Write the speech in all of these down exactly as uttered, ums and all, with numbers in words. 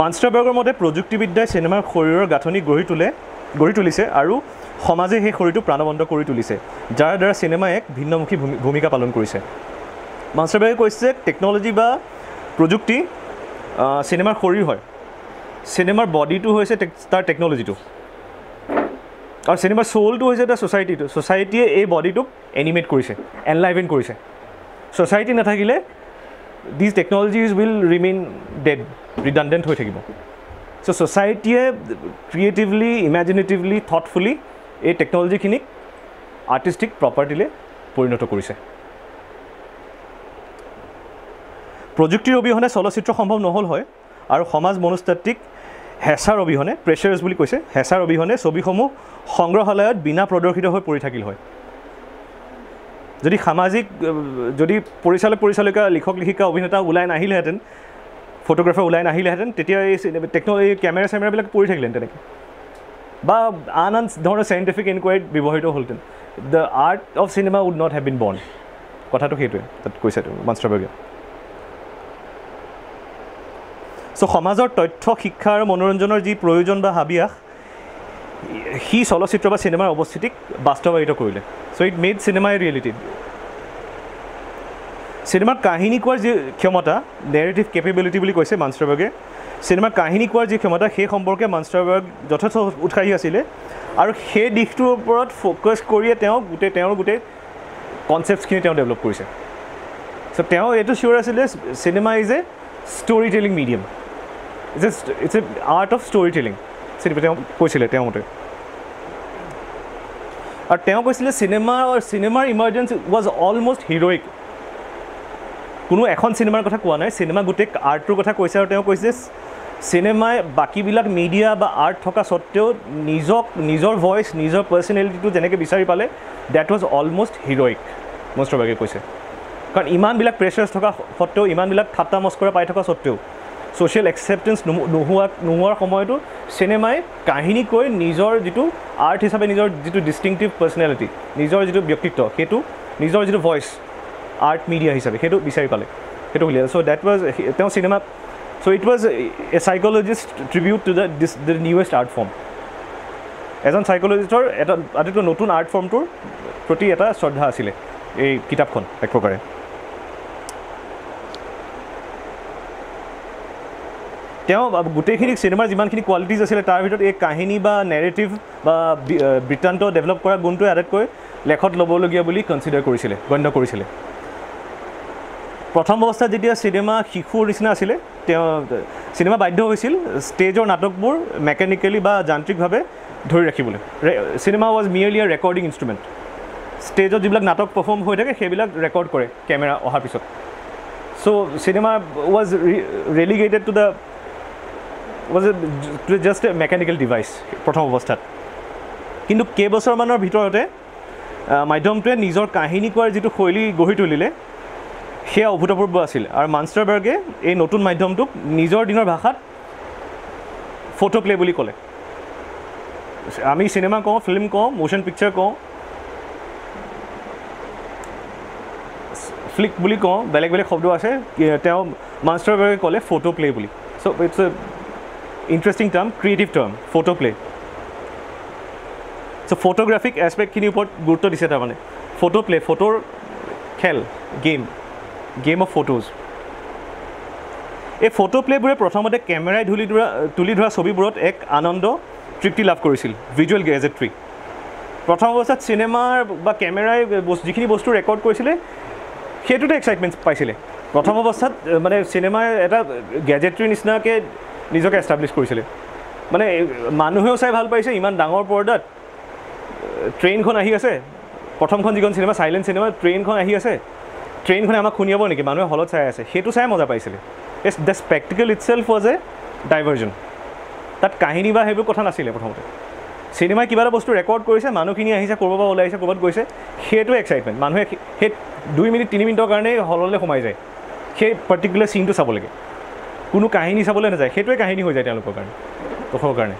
Münsterberger মতে প্ৰযুক্তিবিদ্যাই সিনেমাৰ শৰীৰৰ গাঁথনি গঢ়ি তুলে গঢ়ি তুলিছে আৰু সমাজে সেই শৰীৰটো প্ৰাণবন্ত কৰি তুলিছে যাৰ দ্বাৰা সিনেমা এক ভিন্নমুখী ভূমিকা পালন কৰিছে Münsterberger কৈছে টেকনলজি বা প্ৰযুক্তি সিনেমাৰ শৰীৰ হয় সিনেমাৰ বডিটো হৈছে তাৰ টেকনলজিটো আৰু সিনেমাৰ সোলটো হৈছে তাৰ সোসাইটিটো সোসাইটিয়ে এই বডিটোক এনিমেট কৰিছে এনলাইভেন কৰিছে সোসাইটি নাথাকিলে These technologies will remain dead, redundant. So society creatively, imaginatively, thoughtfully, a technology ki nik artistic property le porinoto korise. Projector obihone solocitra sombhob nohol hoy aru samaj monostattik hesar obihone pressures buli koise hesar obihone sobikhomu songroholayot bina prodorshito hoy pori thakil hoy. যদি সামাজিক যদি পৰিচালক পৰিচালিকা লিখক লিখিকা অভিনেতা উলাই নাহিলে হেতেন photographer উলাই নাহিলে হেতেন তেতিয়া এই টেকনলজি কেমেৰা কেমেৰা বিলাক পৰি থাকিলেন তেনেকে বা আনন্দ ধৰ সায়েন্টিফিক ইনকোয়াৰিত ব্যৱহৃত হ'লতেন the art of cinema would not have been born কথাটো হেতুৱে তাত কৈছে মনষ্টাৰবাৰ্গে সো সমাজৰ তথ্য শিক্ষা আৰু মনোৰঞ্জনৰ যি প্ৰয়োজন বা হাবিয়াস হি চলচ্চিত্ৰ বা সিনেমাৰ অৱস্থিতিক বাস্তৱায়িত কৰিলে so it made cinema a reality cinema kahini kwar je khomata narrative capability boli koise Münsterberg cinema kahini kwar je khomata he somporke Münsterberg jothoto utkhai asile aru he dikhtu oporot focus korie teo gute teor gute concepts kini teo develop korise so teo eto sure asile cinema is a storytelling medium just it's a art of storytelling sir teo koisile teo mote আর তেওঁ কৈছিল cinema are সিনেমাৰ ইমাৰ্জেন্স was almost হিৰোইক কোনো এখন সিনেমাৰ কথা কোৱা নাই cinema গুটেক আৰ্টৰ কথা কৈছে আৰু তেওঁ কৈছে সিনেমাই বাকি বিলাক মিডিয়া বা আৰ্ট থকা সত্ত্বেও নিজক নিজৰ ভয়েস নিজৰ পাৰ্সোনালিটিটো জেনেকে বিচাৰি পালে দ্যাট ওয়াজ অলমোস্ট হিৰোইক মনষ্টাৰবাৰ্গে কৈছে কাৰণ ইমান বিলাক প্ৰেছাৰছ থকা সত্ত্বেও ইমান বিলাক ঠাট্টা মস্কৰা পাই থকা সত্ত্বেও Social acceptance nohua nohar samoyto cinema kahini koi nijor jitu art hisabe nijor jitu distinctive personality nijor jitu byaktitwa hetu nijor jitu voice art media hisabe hetu bisari pale hetu hole so that was teo cinema so it was a psychologist tribute to the this, the newest art form ejon psychologist or eta aditu notun art form tur proti eta shraddha asile ei kitab khon ek prokare তেওঁ গুটেখিনি সিনেমাৰ যিমানখিনি qualities আছিলে তাৰ ভিতৰত এই কাহিনী বা narrative বা বৃত্তান্ত ডেভেলপ কৰা গুণটোৱে আটাইতকৈ লেখত ল'বলগীয়া বুলি কনসিডাৰ কৰিছিলে গণ্য কৰিছিলে প্ৰথম অৱস্থাত যেতিয়া সিনেমা শিশুৰ নিচিনা আছিলে তেওঁ সিনেমা বাধ্য হৈছিল ষ্টেজৰ নাটকবোৰ মেকানিকেলি বা যান্ত্ৰিকভাৱে ধৰি ৰাখিবলৈ সিনেমা ওয়াজ মিয়াৰলি আ ৰেকৰ্ডিং ইনষ্ট্ৰুমেণ্ট ষ্টেজত যিবিলাক নাটক পাৰফৰ্ম হৈ থাকে সেইবিলাক ৰেকৰ্ড কৰে কেমেৰা অহাৰ পিছত so cinema was relegated to the was a, just a mechanical device prothom obosthat kintu ke bosor manor bhitorote madhyom tre nijor kahini kwar jitu khoili gohi tulile he obhutopurbo asil ar Münsterberg e ei notun madhyom tuk nijor dinor bhashat photoplay boli kole ami cinema ko film ko motion picture ko flick boli ko belek belek shobdo ase teo Münsterberg e kole photoplay boli so it's a Interesting term, creative term, photoplay. So photographic aspect kini upor gurutto dise tar mane. Photoplay, photo khel, game, game of photos. A photoplay bure prothomote camera dhuli dhura tuli dhura sobi burot ek anondo tripti lav korisil. Visual gazetry. Prothom obostat cinema ba camera jikini bostu record korisile hetu te excitement paisile. Prothom obostat mane cinema eta gazetry nishna ke নিজকে establish কৰিছিলে মানে মানুহেও চাই ভাল পাইছে ইমান ডাঙৰ পৰ্দাত ট্ৰেইনখন আহি আছে প্ৰথমখন যিখন সিনেমা সাইলেন্ট সিনেমা ট্ৰেইনখন আহি আছে ট্ৰেইনখনে আমাক খুনিয়াব নেকি মানুহে হলত চাই আছে হেতু চাই মজা পাইছিলে ইটস দ্য স্পেক্টিকল ইটসেল্ফ ওয়াজ এ ডাইভাৰ্জন তাত কাহিনী বা হেবু কথা নাছিলে প্ৰথমতে সিনেমা কিবা বস্তু ৰেকৰ্ড কৰিছে মানুহখিনি আহিছে কৰবাবা ওলাইছে কৰবাত গৈছে হেতু এক্সাইটমেণ্ট মানুহে হে দুই মিনিট তিনি মিনিটৰ কাৰণে হললৈ সোমাই যায় সেই পাৰ্টিকুলাৰ চিনটো চাব লাগে কোনো কাহিনী চাবলৈ নাযায় সেইটোৱে কাহিনী হৈ যায় তেওঁলোকৰ কাৰণে তোৰ কাৰণে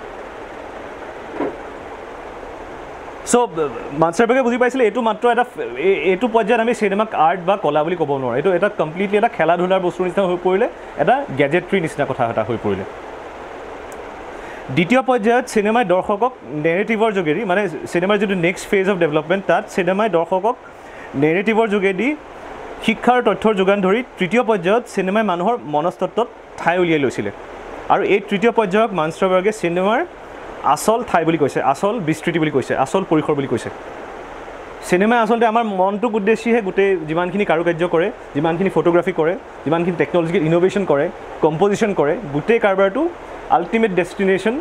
সো মনষ্টাৰবাৰ্গে বুজি পাইছিলে এইটো মাত্ৰ এটা এইটো পৰ্যায়ত আমি সিনেমাক আৰ্ট বা কলা বুলি ক'ব নোৱাৰোঁ এইটো এটা কমপ্লিটলি এটা খেলা ধূলাৰ বস্তুৰ নিচিনা হৈ পৰিলে এটা গেজেট্ৰি নিচিনা কথা এটা হৈ পৰিলে দ্বিতীয় পৰ্যায়ত সিনেমায় দৰ্শকক নেৰেটিভৰ যোগেদি মানে সিনেমাৰ যিটো নেক্সট ফেজ অফ ডেভেলপমেন্ট তাত সিনেমায় দৰ্শকক নেৰেটিভৰ যোগেদি শিক্ষাৰ তথ্যৰ যোগান ধৰি তৃতীয় পৰ্যায়ত সিনেমায় মানুহৰ মনস্তত্ত্বত ঠাই উলিয়াই লৈছিল আৰু এই তৃতীয় পৰ্যায়ক মনস্টাৰবাৰ্গে সিনেমাৰ আসল ঠাই বুলি কৈছে আসল বিস্তৃতি বুলি কৈছে আসল পৰিসৰ বুলি কৈছে সিনেমা আসলে আমাৰ মনটো উদ্দেশ্যে গুটে যিমানখিনি কাৰুকাৰ্য কৰে যিমানখিনি ফটোগ্ৰাফি কৰে যিমানখিনি টেকনলজিকেল ইনোভেশন কৰে কম্পোজিশন কৰে গুটে কাৰবাৰটো ultimate destination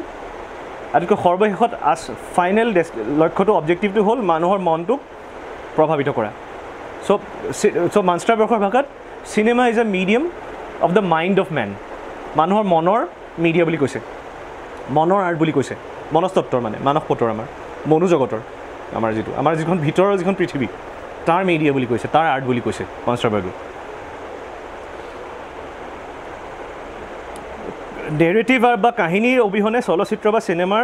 আদিক সৰ্বশেষত আস ফাইনাল লক্ষ্যটো অবজেক্টিভটো হল মানুহৰ মনটোক প্ৰভাৱিত কৰা সো সো মনস্টাৰবাৰ্গৰ ভাষাত cinema is a medium of the mind of man মানুহৰ মনৰ মিডিয়া বুলি কৈছে মনৰ আৰ্ট বুলি কৈছে মনস্তত্ত্বৰ মানে মানৱ পটৰ আমাৰ মনোজগতৰ আমাৰ যেটো আমাৰ যিখন ভিতৰৰ যিখন পৃথিৱী তাৰ মিডিয়া বুলি কৈছে তাৰ আৰ্ট বুলি কৈছে মনস্টাৰবাৰ্গে narrative or ba kahini obihone চলচ্চিত্ৰ বা সিনেমাৰ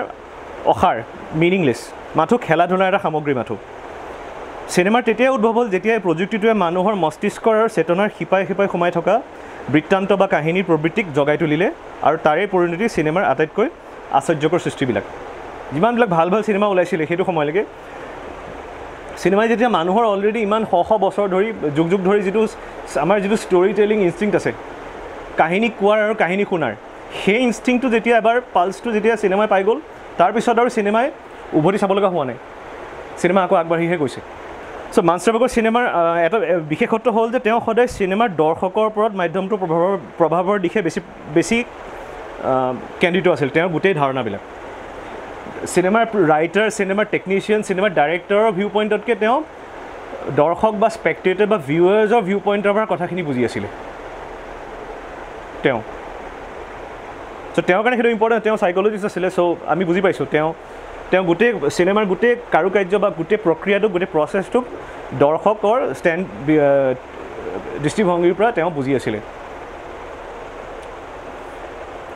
অহাৰ meaningless মাথো খেলা ধুনা এটা সামগ্ৰী মাথো সিনেমাৰ তেতিয়া উদ্ভৱ হ'ল যেতিয়া প্ৰযুক্তিটোৱে মানুহৰ মস্তিষ্কৰ আৰু চেতনাৰ হিপাই হিপাই সোমাই থকা বৃত্তান্ত বা কাহিনীৰ প্ৰবৃত্তিক জগাই তুলিলে আৰু তাৰে পৰিণতি সিনেমাৰ আটাইতকৈ আশ্চৰ্যকৰ সৃষ্টিবিলাক যিমানবিলাক ভাল ভাল সিনেমা ওলাইছিল সেইটো সময়লৈকে সিনেমাই যেতিয়া মানুহৰ অলৰেডি ইমান শ শ বছৰ ধৰি যুগ যুগ ধৰি যিটো আমাৰ যিটো ষ্টৰি টেলিং ইনষ্টিংক্ট আছে কাহিনী কোৱাৰ আৰু কাহিনী শুনাৰ সেই ইনষ্টিংটো যেতিয়া এবাৰ পালছটো যেতিয়া সিনেমাই পাই গ'ল তাৰ পিছত আৰু সিনেমাই উভতি চাবলগা হোৱা নাই সিনেমা আকৌ আগবাঢ়িহে গৈছে সো মনস্টাৰবাৰ্গৰ সিনেমাৰ এটা বিশেষত্ব হ'ল যে তেওঁ সদায় সিনেমাৰ দৰ্শকৰ ওপৰত মাধ্যমটো প্ৰভাৱৰ প্ৰভাৱৰ দিশে বেছি বেছি কেন্দ্ৰিত আছিল তেওঁৰ গোটেই ধাৰণাবিলাক সিনেমাৰ ৰাইটাৰ সিনেমাৰ টেকনিচিয়ান সিনেমাৰ ডাইৰেক্টৰৰ ভিউ পইণ্টতকৈ তেওঁ দৰ্শক বা স্পেক্টেটৰ বা ভিউৱাৰ্ছৰ ভিউ পইণ্টৰ পৰা কথাখিনি বুজি আছিলে তেওঁ সো তেওঁ কাৰণে সেইটো ইম্পৰ্টেণ্ট তেওঁ সাইকলজিষ্ট আছিলে সো আমি বুজি পাইছোঁ তেওঁ তেওঁ গোটেই সিনেমাৰ গোটেই কাৰুকাৰ্য বা গোটেই প্ৰক্ৰিয়াটো গোটেই প্ৰচেছটো দৰ্শকৰ ষ্টেণ্ড দৃষ্টিভংগীৰ পৰা তেওঁ বুজি আছিলে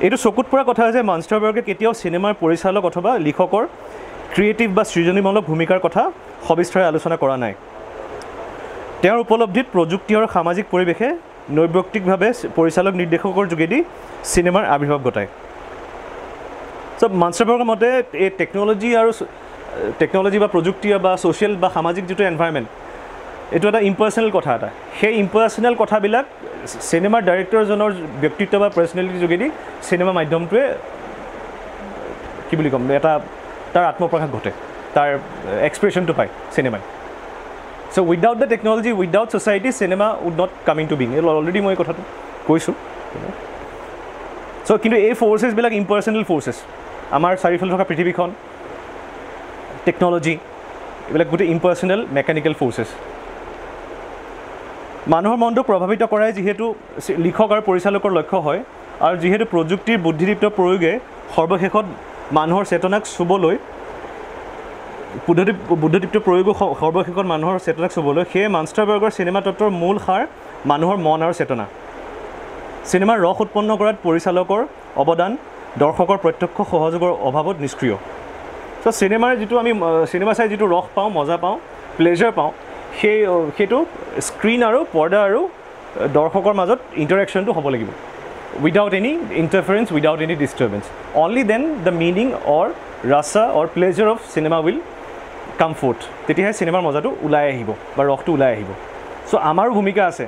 এইটো চকুত পৰা কথা যে মনস্টাৰবাৰ্গে কেতিয়াও সিনেমাৰ পৰিচালক অথবা লিখকৰ ক্ৰিয়েটিভ বা সৃজনীমূলক ভূমিকাৰ কথা সবিস্তাৰে আলোচনা কৰা নাই তেওঁৰ উপলব্ধিত প্ৰযুক্তি আৰু সামাজিক পৰিৱেশে নৈবক্তিকভাৱে পৰিচালক নিৰ্দেশকৰ যোগেদি সিনেমাৰ আবিৰ্ভাৱ ঘটায় সো মনস্টাৰবাৰ্গৰ মতে এই টেকনলজি আৰু টেকনলজি বা প্ৰযুক্তি বা ছ'চিয়েল বা সামাজিক যিটো এনভাইৰনমেণ্ট এইটো এটা ইম্পাৰ্চনেল কথা এটা সেই ইম্পাৰ্চনেল কথাবিলাক সিনেমাৰ ডাইৰেক্টৰজনৰ ব্যক্তিত্ব বা পাৰ্চনেলিটি যোগেদি সিনেমা মাধ্যমটোৱে কি বুলি ক'ম এটা তাৰ আত্মপ্ৰকাশ ঘটে তাৰ এক্সপ্ৰেশ্যনটো পায় চিনেমাই so without the technology without society cinema would not come into being already মই কথাটো কৈছো so কিন্তু এই forces বিলাক impersonal forces আমাৰ চাৰিওফালে থকা পৃথিৱীখন টেকনলজি এইবিলাক গোটেই impersonal mechanical forces মানুহৰ মনটো প্ৰভাৱিত কৰায় যিহেতু লিখক আৰু পৰিচালকৰ লক্ষ্য হয় আৰু যিহেতু প্ৰযুক্তিৰ বুদ্ধিদীপ্ত প্ৰয়োগে সৰ্বশেষত মানুহৰ চেতনাক চুবলৈ পদ্ধতি বুদ্ধিদীপ্ত প্ৰয়োগৰ সৰ্বশেষত মানুহৰ চেতনাক চুবলৈ সেই মনস্টাৰবাৰ্গৰ চিনেমা তত্ত্বৰ মূল সাৰ মানুহৰ মন আৰু চেতনা চিনেমাৰ ৰস উৎপন্ন কৰাত পৰিচালকৰ অৱদান দৰ্শকৰ প্ৰত্যক্ষ সহযোগৰ অভাৱত নিষ্ক্ৰিয় সো চিনেমাৰ যিটো আমি চিনেমা চাই যিটো ৰস পাওঁ মজা পাওঁ প্লেজাৰ পাওঁ সেই সেইটো স্ক্ৰীণ আৰু পৰ্দা আৰু দৰ্শকৰ মাজত ইণ্টাৰেকশ্যনটো হ'ব লাগিব without any interference without any disturbance only then the meaning or rasa or pleasure of cinema will comfort তেতিয়াহে চিনেমাৰ মজাটো ওলাই আহিব বা ৰসটো ওলাই আহিব সো আমাৰো ভূমিকা আছে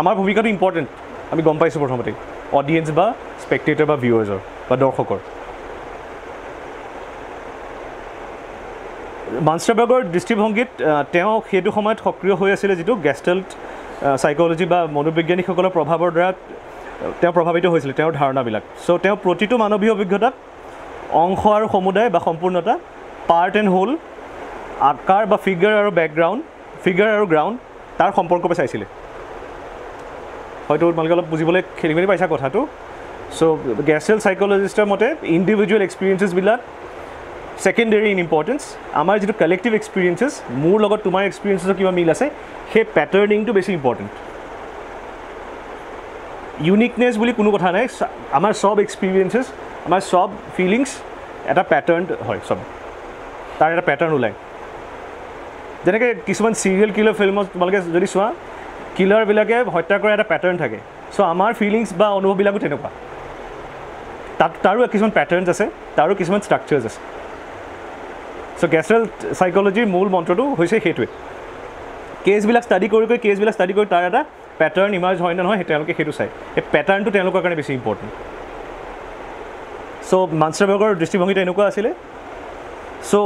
আমাৰ ভূমিকাটো ইম্পৰ্টেণ্ট আমি গম পাইছোঁ প্ৰথমতে অডিয়েঞ্চ বা স্পেক্টেটৰ বা ভিউৱাৰ্ছৰ বা দৰ্শকৰ মনস্টাৰবাৰ্গৰ দৃষ্টিভংগীত তেওঁ সেইটো সময়ত সক্ৰিয় হৈ আছিলে যিটো গেষ্টাল্ট সাইকলজি বা মনোবিজ্ঞানীসকলৰ প্ৰভাৱৰ দ্বাৰা তেওঁ প্ৰভাৱিত হৈছিলে তেওঁৰ ধাৰণাবিলাক সো তেওঁ প্ৰতিটো মানৱীয় অভিজ্ঞতাক অংশ আৰু সমুদায় বা সম্পূৰ্ণতা পাৰ্ট এণ্ড হোল আকাৰ বা ফিগাৰ আৰু বেকগ্ৰাউণ্ড ফিগাৰ আৰু গ্ৰাউণ্ড তাৰ সম্পৰ্ক পৰা চাইছিলে হয়তো তোমালোকে অলপ বুজিবলৈ খেলি মেলি পাইছা কথাটো সো গেষ্টাল্ট সাইকলজিষ্টৰ মতে ইণ্ডিভিজুৱেল এক্সপিৰিয়েঞ্চেছবিলাক সেকেন্ডাৰি ইন ইম্পৰ্টেঞ্চ আমাৰ যিটো কালেক্টিভ এক্সপিৰিয়েঞ্চেছ মোৰ লগত তোমাৰ এক্সপিৰিয়েঞ্চেছৰ কিবা মিল আছে সেই পেটাৰ্নিংটো বেছি ইম্পৰ্টেণ্ট ইউনিকনেছ বুলি কোনো কথা নাই আমাৰ সব এক্সপিৰিয়েঞ্চেছ আমাৰ সব ফিলিংছ এটা পেটাৰ্ণ হয় সব তাৰ এটা পেটাৰ্ণ ওলায় যেনেকৈ কিছুমান চিৰিয়েল কিলাৰ ফিল্মত তোমালোকে যদি চোৱা কিলাৰবিলাকে হত্যা কৰা এটা পেটাৰ্ণ থাকে সো আমাৰ ফিলিংছ বা অনুভৱবিলাকো তেনেকুৱা तारो किस्मन पैटर्न्स जैसे, तारो किस्मन स्ट्रक्चर्स जैसे। So Gestalt psychology मूल मंत्र तो होइसे हेतुए। केस बिलक स्टडी कोरी कोरी केस बिलक स्टडी कोरी तारा टा पैटर्न इमर्ज होइना न होय हेतेलोके हेतु साइ। ए पैटर्न तो तेलोकर करने बेसी इम्पोर्टेन्ट। So Münsterberger दृष्टिभंगी तेनोका आसिले। So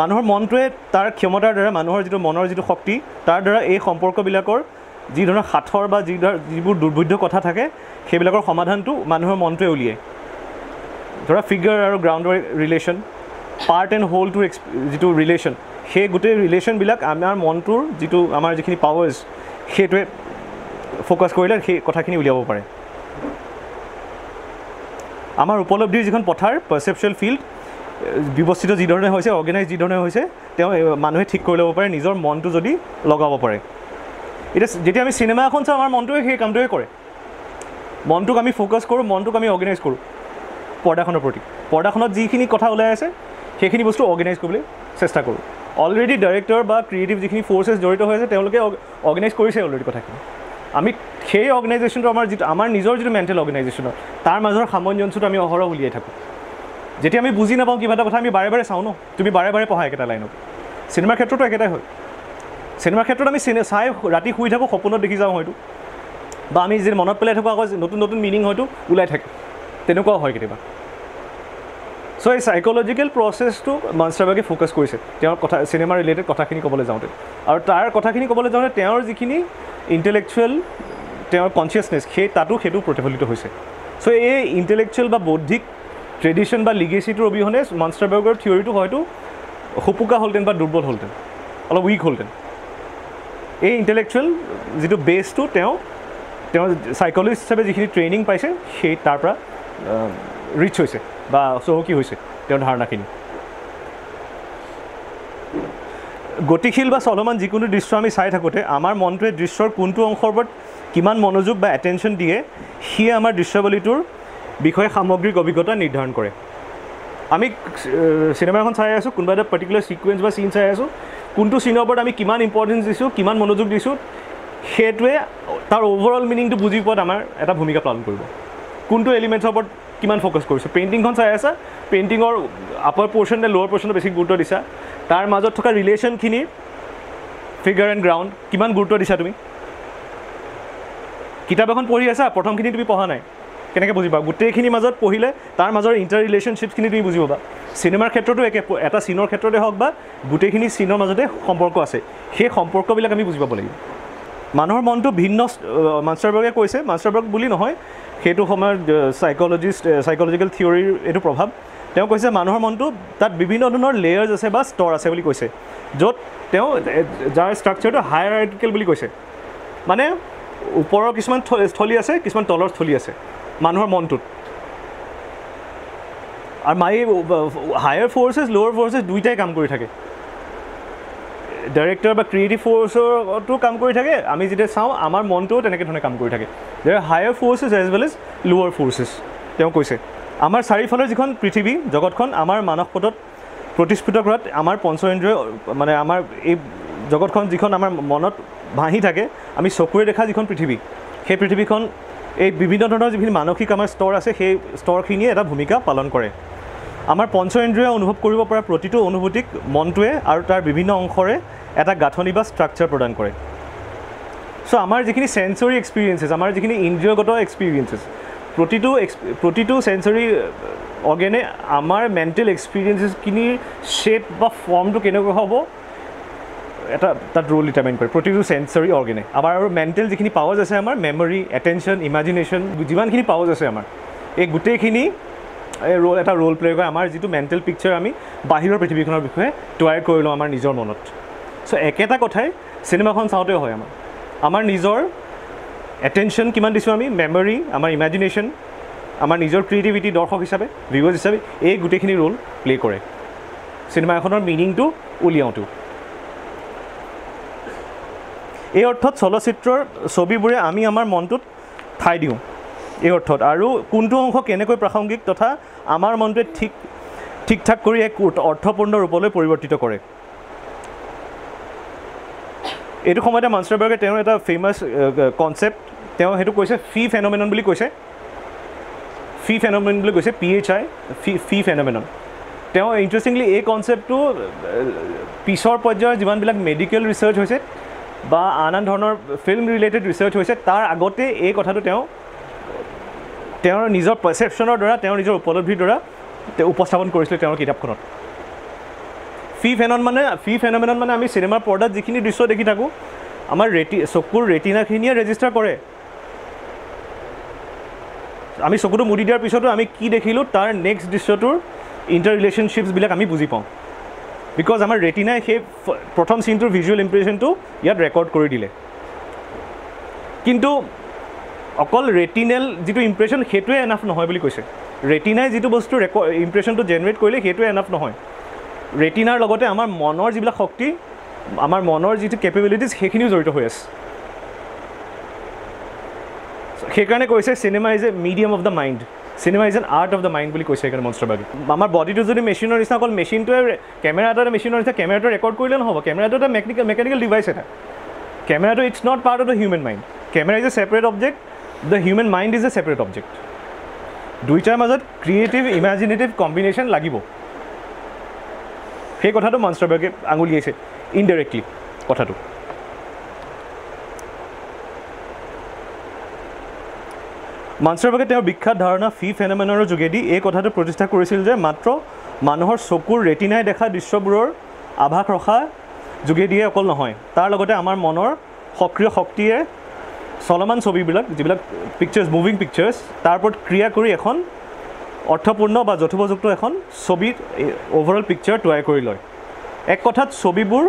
মানুহৰ মনটোৱে তাৰ ক্ষমতাৰ দ্বাৰা মানুহৰ যেটো মনৰ যেটো শক্তি তাৰ দ্বাৰা এই সম্পৰ্কবিলাকৰ যি ধৰণৰ হাতৰ বা যি ধৰণৰ যিবোৰ দুৰ্বুদ্ধ কথা থাকে সেইবিলাকৰ সমাধানটো মানুহৰ মনটোৱে উলিয়ায় ধৰা ফিগাৰ আৰু গ্ৰাউণ্ডৰ relation part and whole too যেটো ৰিলেচন সেই গোটেই ৰিলেচন বিলাক আমাৰ মনটোৰ যেটো আমাৰ যিখিনি পাৱাৰস সেইটোৱে ফোকাস কৰিলে সেই কথাখিনি উলিয়াব পাৰে আমাৰ উপলব্ধিৰ যিখন পথাৰ পাৰসেপচুৱেল ফিল্ড বিবস্তিত যি ধৰণে হৈছে অৰ্গেনাইজ যি ধৰণে হৈছে তেওঁ মানুহে ঠিক কৰি ল'ব পাৰে নিজৰ মনটো যদি লগাব পাৰে এটা যেতিয়া আমি সিনেমা এখন চাওঁ আমাৰ মনটোৱে সেই কামটোৱে কৰে মনটোক আমি ফোকাস কৰোঁ মনটোক আমি অৰ্গেনাইজ কৰোঁ পৰ্দাখনৰ প্ৰতি পৰ্দাখনত যিখিনি কথা ওলাই আছে সেইখিনি বস্তু অৰ্গেনাইজ কৰিবলৈ চেষ্টা কৰোঁ অলৰেডি ডাইৰেক্টৰ বা ক্ৰিয়েটিভ যিখিনি ফ'ৰ্সেছ জড়িত হৈ আছে তেওঁলোকে অৰ্গেনাইজ কৰিছে অলৰেডি কথাখিনি আমি সেই অৰ্গেনাইজেশ্যনটো আমাৰ যি আমাৰ নিজৰ যি মেণ্টেল অৰ্গেনাইজেশ্যন তাৰ মাজৰ সামঞ্জস্যটো আমি অহৰহ উলিয়াই থাকোঁ যেতিয়া আমি বুজি নাপাওঁ কিবা এটা কথা আমি বাৰে বাৰে চাওঁ ন তুমি বাৰে বাৰে পঢ়া একেটা লাইনত চিনেমাৰ ক্ষেত্ৰতো একেটাই হয় চিনেমাৰ ক্ষেত্ৰত আমি চিনে চাই ৰাতি শুই থাকোঁ সপোনত দেখি যাওঁ হয়তো বা আমি যে মনত পেলাই থাকোঁ আকৌ নতুন নতুন মিনিং হয়তো ওলাই থাকে তেনেকুৱাও হয় কেতিয়াবা চ' এই চাইক'লজিকেল প্ৰচেছটো মনষ্টাৰবাৰ্গে ফ'কাছ কৰিছে তেওঁৰ কথা চিনেমাৰ ৰিলেটেড কথাখিনি ক'বলৈ যাওঁতে আৰু তাৰ কথাখিনি ক'বলৈ যাওঁতে তেওঁৰ যিখিনি ইণ্টেলেকচুৱেল তেওঁৰ কনচিয়াছনেছ সেই তাতো সেইটো প্ৰতিফলিত হৈছে চ' এই ইণ্টেলেকচুৱেল বা বৌদ্ধিক ট্ৰেডিশ্যন বা লিগেচিটোৰ অবিহনে মনষ্টাৰবাৰ্গৰ থিয়ৰিটো হয়তো সুপুকা হ'লহেঁতেন বা দুৰ্বল হ'লহেঁতেন অলপ উইক হ'লহেঁতেন এই ইণ্টেলেকচুৱেল যিটো বেছটো তেওঁ তেওঁ চাইক'লজিষ্ট হিচাপে যিখিনি ট্ৰেইনিং পাইছে সেই তাৰ পৰা ৰিচ হৈছে বা চহকী হৈছে তেওঁৰ ধাৰণাখিনি গতিশীল বা চলমান যিকোনো দৃশ্য আমি চাই থাকোঁতে আমাৰ মনটোৱে দৃশ্যৰ কোনটো অংশৰ ওপৰত কিমান মনোযোগ বা এটেনশ্যন দিয়ে সিয়ে আমাৰ দৃশ্যবলীটোৰ বিষয়ে সামগ্ৰিক অভিজ্ঞতা নিৰ্ধাৰণ কৰে আমি সিনেমা এখন চাই আছোঁ কোনোবা এটা পাৰ্টিকুলাৰ ছিকুৱেঞ্চ বা চিন চাই আছোঁ কোনটো চিনৰ ওপৰত আমি কিমান ইম্পৰ্টেঞ্চ দিছোঁ কিমান মনোযোগ দিছোঁ সেইটোৱে তাৰ অ'ভাৰঅল মিনিংটো বুজি পোৱাত আমাৰ এটা ভূমিকা পালন কৰিব কোনটো এলিমেণ্টছৰ ওপৰত কিমান ফ'কাছ কৰিছোঁ পেইণ্টিংখন চাই আছা পেইণ্টিঙৰ আপাৰ পৰ্চন নে লৱাৰ পৰ্চনত বেছি গুৰুত্ব দিছা তাৰ মাজত থকা ৰিলেশ্যনখিনি ফিগাৰ এণ্ড গ্ৰাউণ্ড কিমান গুৰুত্ব দিছা তুমি কিতাপ এখন পঢ়ি আছা প্ৰথমখিনি তুমি পঢ়া নাই কেনেকৈ বুজি পাবা গোটেইখিনি মাজত পঢ়িলে তাৰ মাজৰ ইণ্টাৰ ৰিলেশ্যনশ্বিপখিনি তুমি বুজি পাবা চিনেমাৰ ক্ষেত্ৰতো একে এটা চিনৰ ক্ষেত্ৰতে হওক বা গোটেইখিনি চিনৰ মাজতে সম্পৰ্ক আছে সেই সম্পৰ্কবিলাক আমি বুজি পাব লাগিব মানুহৰ মনটো ভিন্ন মনষ্টাৰবাৰ্গে কৈছে মনষ্টাৰবাৰ্গ বুলি নহয় সেইটো সময়ৰ চাইক'লজিষ্ট চাইক'লজিকেল থিয়ৰীৰ এইটো প্ৰভাৱ তেওঁ কৈছে মানুহৰ মনটো তাত বিভিন্ন ধৰণৰ লেয়াৰ্ছ আছে বা স্তৰ আছে বুলি কৈছে য'ত তেওঁ যাৰ ষ্ট্ৰাকচাৰটো হায়াৰাৰ্কিকেল বুলি কৈছে মানে ওপৰৰ কিছুমান স্থলী আছে কিছুমান তলৰ স্থলী আছে মানুহৰ মনটোত আৰু my higher forces lower forces দুইটাই কাম কৰি থাকে ডাইৰেক্টৰ বা ক্ৰিয়েটিভ ফ'ৰ্চৰতো কাম কৰি থাকে আমি যেতিয়া চাওঁ আমাৰ মনটোও তেনেকৈ ধৰণে কাম কৰি থাকে দেৰ higher forces as well as lower forces তেওঁ কৈছে আমাৰ চাৰিওফালৰ যিখন পৃথিৱী জগতখন আমাৰ মানসপটত প্ৰতিস্ফুট কৰাত আমাৰ পঞ্চইন্দ্ৰিয় মানে আমাৰ এই জগতখন যিখন আমাৰ মনত ভাঁহি থাকে আমি চকুৰে দেখা যিখন পৃথিৱী সেই পৃথিৱীখন এই বিভিন্ন ধৰণৰ যিখিনি মানসিক আমাৰ স্তৰ আছে সেই স্তৰখিনিয়ে এটা ভূমিকা পালন কৰে আমাৰ পঞ্চইন্দ্ৰিয় অনুভৱ কৰিব পৰা প্ৰতিটো অনুভূতিক মনটোৱে আৰু তাৰ বিভিন্ন অংশৰে এটা গাঁথনি বা ষ্ট্ৰাকচাৰ প্ৰদান কৰে চ' আমাৰ যিখিনি চেঞ্চৰী এক্সপিৰিয়েঞ্চেছ আমাৰ যিখিনি ইন্দ্ৰিয়গত এক্সপিৰিয়েঞ্চেছ প্ৰতিটো প্ৰতিটো চেঞ্চৰী অৰ্গেনে আমাৰ মেণ্টেল এক্সপিৰিয়েঞ্চেছখিনিৰ শ্বেপ বা ফৰ্মটো কেনেকুৱা হ'ব এটা তাত ৰোল ডিটাৰমাইন কৰে প্ৰতিটো চেঞ্চৰী অৰ্গেনে আমাৰ আৰু মেণ্টেল যিখিনি পাৱাৰ্ছ আছে আমাৰ মেমৰি এটেনশ্যন ইমাজিনেশ্যন যিমানখিনি পাৱাৰ্ছ আছে আমাৰ এই গোটেইখিনি ৰোল এটা ৰোল প্লে কৰে আমাৰ যিটো মেণ্টেল পিকচাৰ আমি বাহিৰৰ পৃথিৱীখনৰ বিষয়ে তৈয়াৰ কৰি লওঁ আমাৰ নিজৰ মনত চ' একেটা কথাই চিনেমাখন চাওঁতে হয় আমাৰ আমাৰ নিজৰ এটেনশ্যন কিমান দিছোঁ আমি মেমৰি আমাৰ ইমাজিনেশ্যন আমাৰ নিজৰ ক্ৰিয়েটিভিটি দৰ্শক হিচাপে ভিউজ হিচাপে এই গোটেইখিনি ৰোল প্লে কৰে চিনেমা এখনৰ মিনিংটো উলিয়াওঁতেও এই অৰ্থত চলচ্চিত্ৰৰ ছবিবোৰে আমি আমাৰ মনটোত ঠাই দিওঁ এই অৰ্থত আৰু কোনটো অংশ কেনেকৈ প্ৰাসংগিক তথা আমাৰ মনটোৱে ঠিক ঠিক ঠাক কৰি এক অৰ্থপূৰ্ণ ৰূপলৈ পৰিৱৰ্তিত কৰে এইটো সময়তে মনষ্টাৰবাৰ্গে তেওঁৰ এটা ফেমাছ কনচেপ্ট তেওঁ হেতু কৈছে ফি ফেনোমেনন বুলি কৈছে ফি ফেনোমেনন বুলি কৈছে P H I phi phenomenon তেওঁ ইন্টারেস্টিংলি এই কনসেপ্টটো পিছৰ পৰ্যায়ৰ যিমান বিলাক মেডিকেল ৰিসাৰ্চ হৈছে বা আনন ধৰণৰ ফিল্ম ৰিলেটেড ৰিসাৰ্চ হৈছে তাৰ আগতে এই কথাটো তেওঁ তেওঁৰ নিজৰ পাৰসেপচনৰ দ্বাৰা তেওঁৰ নিজৰ উপলব্ধিৰ দ্বাৰা উপস্থাপন কৰিছিল তেওঁৰ কিতাপখনত ফি ফেনোমেনন মানে ফি ফেনোমেনন মানে আমি সিনেমা পৰ্দাত যিখিনি দৃশ্য দেখি থাকো আমাৰ ৰেটি চকুৰ ৰেটিনাখিনিয়ে ৰেজিষ্টাৰ কৰে আমি চকুটো মুদি দিয়াৰ পিছতো আমি কি দেখিলো তাৰ নেক্সট দৃশ্যটোৰ ইন্টাৰৰিলেশনশিপস বিলাক আমি বুজি পাও বিকজ আমাৰ ৰেটিনাই সেই প্ৰথম সিনটোৰ ভিজুৱেল ইমপ্ৰেছনটো ইয়াত ৰেকৰ্ড কৰি দিলে কিন্তু অকল ৰেটিনেল যেটো ইমপ্ৰেছন হেটোৱে এনাফ নহয় বুলি কৈছে ৰেটিনাই যেটো বস্তু ৰেকৰ্ড ইমপ্ৰেছনটো জেনাৰেট কৰিলে হেটোৱে এনাফ নহয় ৰেটিনাৰ লগতে আমাৰ মনৰ যিবিলাক শক্তি আমাৰ মনৰ যেটো কেপাবিলিটিজ সেইখিনিও জড়িত হৈ আছে সেইকাৰণে কৈছে cinema is a medium of the mind cinema is an art of the mind বুলি কৈছে এখানে মনস্টাৰবাৰ্গে আমাৰ বডিটো যদি মেচিনৰ নিচিনা অকল মেচিনটোৱে কেমেৰা এটা মেচিনৰ নিচিনা কেমেৰাটো ৰেকৰ্ড কৰিলে নহ'ব কেমেৰাটো এটা মেকানিকেল মেকানিকেল ডিভাইচ এটা কেমেৰাটো it's not part of the human mind camera is a separate object the human mind is a separate object দুইটাৰ মাজত ক্ৰিয়েটিভ ইমাজিনেটিভ কম্বিনেশ্যন লাগিব সেই কথাটো মনস্টাৰবাৰ্গে আঙুলিয়াইছে ইনডাইৰেক্টলি কথাটো মনস্টাৰবাৰ্গে তেওঁৰ বিখ্যাত ধাৰণা ফি ফেনোমেনৰ যোগেদি এই কথাটো প্ৰতিষ্ঠা কৰিছিল যে মাত্ৰ মানুহৰ চকুৰ ৰেটিনাই দেখা দৃশ্যবোৰৰ আভাস ৰখা যোগেদিয়ে অকল নহয় তাৰ লগতে আমাৰ মনৰ সক্ৰিয় শক্তিয়ে চলমান ছবিবিলাক যিবিলাক পিকচাৰ্ছ মুভিং পিকচাৰ্ছ তাৰ ওপৰত ক্ৰিয়া কৰি এখন অৰ্থপূৰ্ণ বা যথোপযুক্ত এখন ছবিৰ অভাৰঅল পিকচাৰ তৈয়াৰ কৰি লয় এক কথাত ছবিবোৰ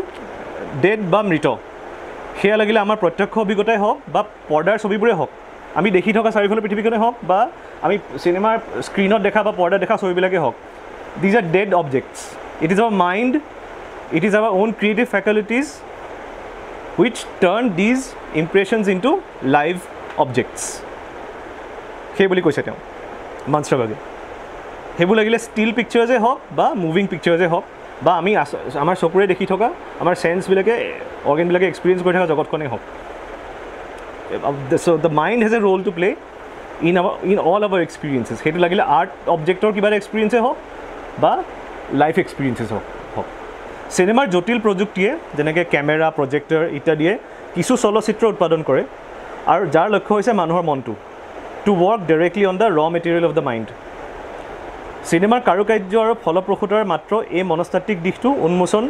ডেড বা মৃত সেয়া লাগিলে আমাৰ প্ৰত্যক্ষ অভিজ্ঞতাই হওক বা পৰ্দাৰ ছবিবোৰেই হওক আমি দেখি থকা চাৰিওফালৰ পৃথিৱীখনেই হওক বা আমি চিনেমাৰ স্ক্ৰীণত দেখা বা পৰ্দাত দেখা ছবিবিলাকেই হওক these are dead objects it is our mind it is our own creative faculties which turn these impressions into live objects সেই বুলি কৈছে তেওঁ মনস্টাৰবাৰ্গে সেইবোৰ লাগিলে ষ্টিল পিকচাৰ্ছেই হওক বা মুভিং পিকচাৰ্ছেই হওক বা আমি আমাৰ চকুৰে দেখি থকা আমাৰ চেন্সবিলাকে অৰ্গেনবিলাকে এক্সপিৰিয়েঞ্চ কৰি থকা জগতখনেই হওক So the mind has a role to play in our in all our experiences সেইটো লাগিলে আৰ্ট অবজেক্টৰ কিবা এক্সপিৰিয়েঞ্চে হওক বা লাইফ এক্সপিৰিয়েঞ্চেছ হওক হওক চিনেমাৰ জটিল প্ৰযুক্তিয়ে যেনেকৈ কেমেৰা প্ৰজেক্টৰ ইত্যাদিয়ে কিছু চলচ্চিত্ৰ উৎপাদন কৰে আৰু যাৰ লক্ষ্য হৈছে মানুহৰ মনটো to work directly on the raw material of the mind চিনেমাৰ কাৰুকাৰ্য আৰু ফলপ্ৰসূতাৰ মাত্ৰ এই মনস্তাত্ত্বিক দিশটো উন্মোচন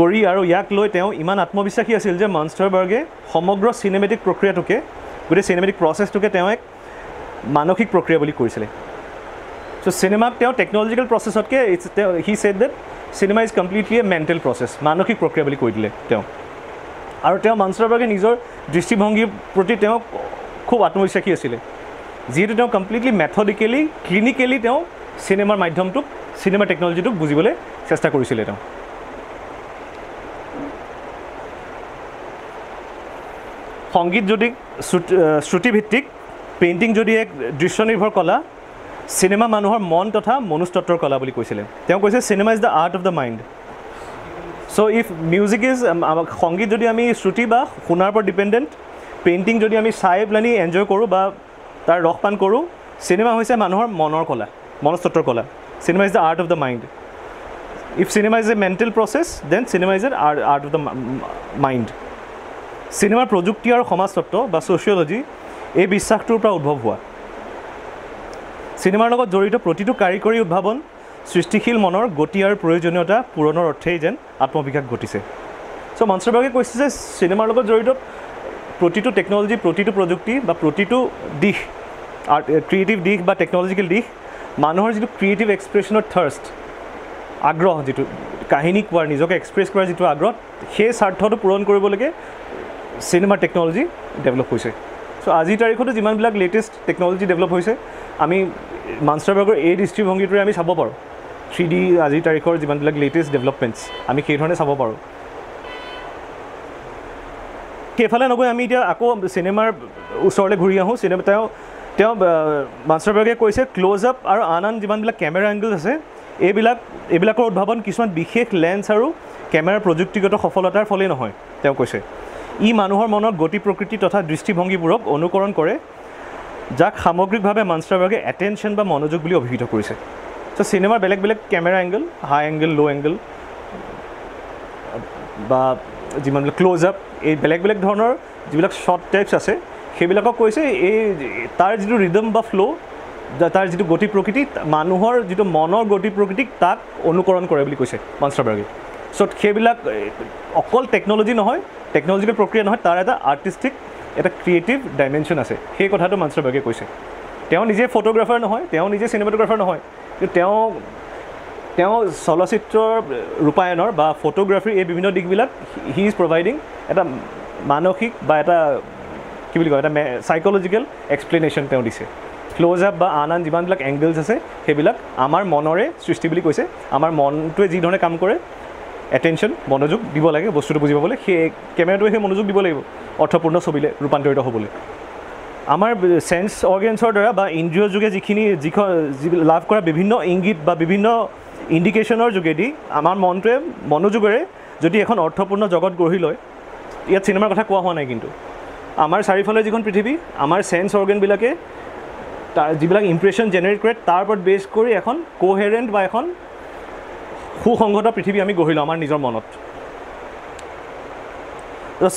কৰি আৰু ইয়াক লৈ তেওঁ ইমান আত্মবিশ্বাসী আছিল যে মনস্টাৰবাৰ্গে সমগ্ৰ চিনেমেটিক প্ৰক্ৰিয়াটোকে গোটেই চিনেমেটিক প্ৰচেছটোকে তেওঁ এক মানসিক প্ৰক্ৰিয়া বুলি কৈছিলে চ' চিনেমাক তেওঁ টেকন'লজিকেল প্ৰচেছতকৈ it's he said that cinema is completely a mental process মানসিক প্ৰক্ৰিয়া বুলি কৈ দিলে তেওঁ আৰু তেওঁ মনস্টাৰবাৰ্গে নিজৰ দৃষ্টিভংগীৰ প্ৰতি তেওঁ খুব আত্মবিশ্বাসী আছিলে যিহেতু তেওঁ কমপ্লিটলি মেথডিকেলি ক্লিনিকেলি তেওঁ চিনেমাৰ মাধ্যমটোক চিনেমা টেকন'লজিটোক বুজিবলৈ চেষ্টা কৰিছিলে তেওঁ সংগীত যদি শ্ৰুতিভিত্তিক পেইণ্টিং যদি এক দৃশ্য নিৰ্ভৰ কলা চিনেমা মানুহৰ মন তথা মনুস্তত্বৰ কলা বুলি কৈছিলে তেওঁ কৈছে cinema is the art of the mind so' if music is সংগীত যদি আমি শ্ৰুতি বা শুনাৰ ওপৰত ডিপেণ্ডেণ্ট পেইণ্টিং যদি আমি চাই পেলানি এনজয় কৰোঁ বা তাৰ ৰস পান কৰোঁ চিনেমা হৈছে মানুহৰ মনৰ কলা মনস্তত্বৰ কলা cinema is the art of the mind if cinema is a mental process then cinema is a art of the mind চিনেমাৰ প্ৰযুক্তি আৰু সমাজতত্ত্ব বা ছ'চিয়'লজি এই বিশ্বাসটোৰ পৰা উদ্ভৱ হোৱা চিনেমাৰ লগত জড়িত প্ৰতিটো কাৰিকৰী উদ্ভাৱন সৃষ্টিশীল মনৰ গতি আৰু প্ৰয়োজনীয়তা পূৰণৰ অৰ্থেই যেন আত্মবিকাশ ঘটিছে চ' মনস্টাৰবাৰ্গে কৈছে যে চিনেমাৰ লগত জড়িত প্ৰতিটো টেকন'লজি প্ৰতিটো প্ৰযুক্তি বা প্ৰতিটো দিশ আৰ্ট ক্ৰিয়েটিভ দিশ বা টেকন'লজিকেল দিশ মানুহৰ যিটো ক্ৰিয়েটিভ এক্সপ্ৰেশ্যনৰ থাৰ্ষ্ট আগ্ৰহ যিটো কাহিনী কোৱাৰ নিজকে এক্সপ্ৰেছ কৰাৰ যিটো আগ্ৰহ সেই স্বাৰ্থটো পূৰণ কৰিবলৈকে চিনেমা টেকন'লজি ডেভেলপ হৈছে চ' আজিৰ তাৰিখতো যিমানবিলাক লেটেষ্ট টেকন'লজি ডেভেলপ হৈছে আমি মনস্টাৰবাৰ্গৰ এই দৃষ্টিভংগীটোৰে আমি চাব পাৰোঁ থ্ৰী ডি আজিৰ তাৰিখৰ যিমানবিলাক লেটেষ্ট ডেভেলপমেণ্টছ আমি সেইধৰণে চাব পাৰোঁ সেইফালে নগৈ আমি এতিয়া আকৌ চিনেমাৰ ওচৰলৈ ঘূৰি আহোঁ চিনেমা তেওঁ তেওঁ মনস্টাৰবাৰ্গে কৈছে ক্ল'জ আপ আৰু আন আন যিমানবিলাক কেমেৰা এংগলছ আছে এইবিলাক এইবিলাকৰ উদ্ভাৱন কিছুমান বিশেষ লেন্স আৰু কেমেৰাৰ প্ৰযুক্তিগত সফলতাৰ ফলেই নহয় তেওঁ কৈছে ই মানুহৰ মনৰ গতি প্ৰকৃতি তথা দৃষ্টিভংগীবোৰক অনুকৰণ কৰে যাক সামগ্ৰিকভাৱে মনস্টাৰবাৰ্গে এটেনচন বা মনোযোগ বুলি অভিহিত কৰিছে। সো সিনেমাৰ বেলেগ বেলেগ camera angle, high angle, low angle বা যিমান ক্লোজ আপ, এই বেলেগ বেলেগ ধৰণৰ যিবিলাক শৰ্ট টাইপছ আছে সেইবিলাকক কৈছে এই তাৰ যিটো ৰিদম বা ফ্লো, তাৰ যিটো গতি প্ৰকৃতি, মানুহৰ যিটো মনৰ গতি প্ৰকৃতিক তাক অনুকৰণ কৰে বুলি কৈছে মনস্টাৰবাৰ্গে। সো সেইবিলাক অকল টেকন'লজি নহয়, টেকন'লজিকেল প্ৰক্ৰিয়া নহয়, তাৰ এটা আৰ্টিষ্টিক এটা ক্ৰিয়েটিভ ডাইমেনশ্যন আছে, সেই কথাটো মনস্টাৰবাৰ্গে কৈছে। তেওঁ নিজে ফটোগ্ৰাফাৰ নহয়, তেওঁ নিজে চিনেমাটোগ্ৰাফাৰ নহয়, কিন্তু তেওঁ তেওঁ চলচ্চিত্ৰৰ ৰূপায়ণৰ বা ফটোগ্ৰাফীৰ এই বিভিন্ন দিশবিলাক হি ইজ প্ৰভাইডিং এটা মানসিক বা এটা কি বুলি কয় এটা চাইক'লজিকেল এক্সপ্লেনেশ্যন তেওঁ দিছে। ক্লোজ আপ বা আন আন যিমানবিলাক এংগলছ আছে সেইবিলাক আমাৰ মনৰে সৃষ্টি বুলি কৈছে, আমাৰ মনটোৱে যি ধৰণে কাম কৰে, এটেনশ্যন মনোযোগ দিব লাগে বস্তুটো বুজি পাবলৈ, সেই কেমেৰাটোৱে সেই মনোযোগ দিব লাগিব অৰ্থপূৰ্ণ ছবিলৈ ৰূপান্তৰিত হ'বলৈ। আমাৰ চেন্স অৰ্গেনছৰ দ্বাৰা বা ইন্দ্ৰিয়ৰ যোগে যিখিনি যিখ যি লাভ কৰা বিভিন্ন ইংগিত বা বিভিন্ন ইণ্ডিকেশ্যনৰ যোগেদি আমাৰ মনটোৱে মনোযোগেৰে যদি এখন অৰ্থপূৰ্ণ জগত গঢ়ি লয়, ইয়াত চিনেমাৰ কথা কোৱা হোৱা নাই, কিন্তু আমাৰ চাৰিওফালে যিখন পৃথিৱী, আমাৰ চেন্স অৰ্গেনবিলাকে তাৰ যিবিলাক ইমপ্ৰেশ্যন জেনেৰেট কৰে তাৰ ওপৰত বেছ কৰি এখন কোহেৰেণ্ট বা এখন সুসংগত পৃথিৱী আমি গঢ়ি লওঁ আমাৰ নিজৰ মনত।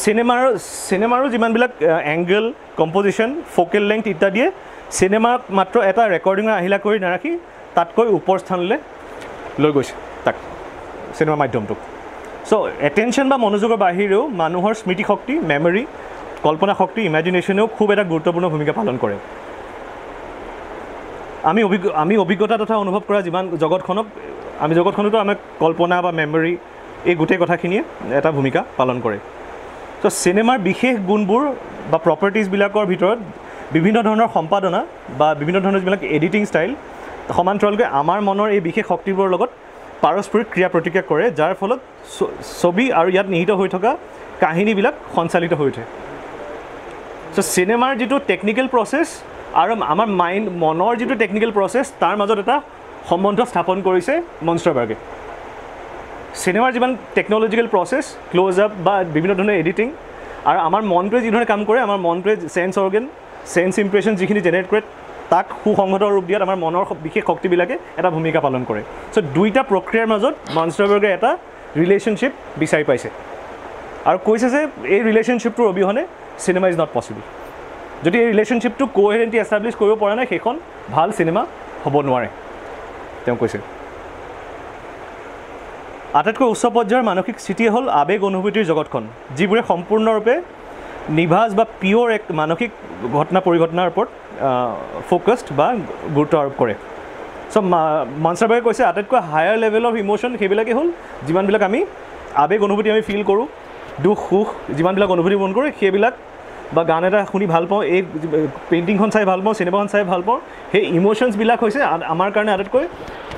চিনেমাৰ চিনেমাৰো যিমানবিলাক এংগল, কম্পজিশ্যন, ফ'কেল লেংথ ইত্যাদিয়ে চিনেমাক মাত্ৰ এটা ৰেকৰ্ডিঙৰ আহিলা কৰি নাৰাখি তাতকৈ ওপৰ স্থানলৈ লৈ গৈছে তাক, চিনেমাৰ মাধ্যমটোক। চ' এটেনশ্যন বা মনোযোগৰ বাহিৰেও মানুহৰ স্মৃতিশক্তি, মেমৰি, কল্পনা শক্তি, ইমেজিনেশ্যনেও খুব এটা গুৰুত্বপূৰ্ণ ভূমিকা পালন কৰে। আমি অভিজ্ঞ আমি অভিজ্ঞতা তথা অনুভৱ কৰা যিমান জগতখনক আমি জগতখনতো আমাৰ কল্পনা বা মেমৰি এই গোটেই কথাখিনিয়ে এটা ভূমিকা পালন কৰে। তো চিনেমাৰ বিশেষ গুণবোৰ বা প্ৰপাৰ্টিজবিলাকৰ ভিতৰত বিভিন্ন ধৰণৰ সম্পাদনা বা বিভিন্ন ধৰণৰ যিবিলাক এডিটিং ষ্টাইল সমান্তৰালকৈ আমাৰ মনৰ এই বিশেষ শক্তিবোৰৰ লগত পাৰস্পৰিক ক্ৰিয়া প্ৰতিক্ৰিয়া কৰে, যাৰ ফলত ছবি আৰু ইয়াত নিহিত হৈ থকা কাহিনীবিলাক সঞ্চালিত হৈ উঠে। তো চিনেমাৰ যিটো টেকনিকেল প্ৰচেছ আৰু আমাৰ মাইণ্ড মনৰ যিটো টেকনিকেল প্ৰচেছ তাৰ মাজত এটা সম্বন্ধ স্থাপন কৰিছে মনস্টাৰবাৰ্গে। চিনেমাৰ যিমান টেকন'লজিকেল প্ৰচেছ, ক্ল'জ আপ বা বিভিন্ন ধৰণৰ এডিটিং আৰু আমাৰ মনটোৱে যিধৰণে কাম কৰে, আমাৰ মনটোৱে চেন্স অৰ্গেন, চেন্স ইমপ্ৰেশ্যন যিখিনি জেনেৰেট কৰে তাক সুসংগত ৰূপ দিয়াত আমাৰ মনৰ বিশেষ শক্তিবিলাকে এটা ভূমিকা পালন কৰে। চ' দুইটা প্ৰক্ৰিয়াৰ মাজত মনস্টাৰবাৰ্গে এটা ৰিলেশ্যনশ্বিপ বিচাৰি পাইছে আৰু কৈছে যে এই ৰিলেশ্যনশ্বিপটোৰ অবিহনে চিনেমা ইজ নট পচিবল। যদি এই ৰিলেশ্যনশ্বিপটো কোহেৰেণ্টলি এষ্টাব্লিছ কৰিব পৰা নাই, সেইখন ভাল চিনেমা হ'ব নোৱাৰে তেওঁ কৈছে। আটাইতকৈ উচ্চ পৰ্যায়ৰ মানসিক স্থিতিয়ে হ'ল আৱেগ অনুভূতিৰ জগতখন, যিবোৰে সম্পূৰ্ণৰূপে নিভাজ বা পিয়'ৰ এক মানসিক ঘটনা পৰিঘটনাৰ ওপৰত ফ'কাছড বা গুৰুত্ব আৰোপ কৰে। চ' মনস্টাৰবাৰ্গে কৈছে আটাইতকৈ হায়াৰ লেভেল অফ ইম'শ্যন সেইবিলাকেই হ'ল যিমানবিলাক আমি আৱেগ অনুভূতি আমি ফিল কৰোঁ, দুখ সুখ যিমানবিলাক অনুভূতি মন কৰোঁ সেইবিলাক, বা গান এটা শুনি ভাল পাওঁ, এই পেইণ্টিংখন চাই ভাল পাওঁ, চিনেমাখন চাই ভাল পাওঁ, সেই ইম'শ্যনছবিলাক হৈছে আমাৰ কাৰণে আটাইতকৈ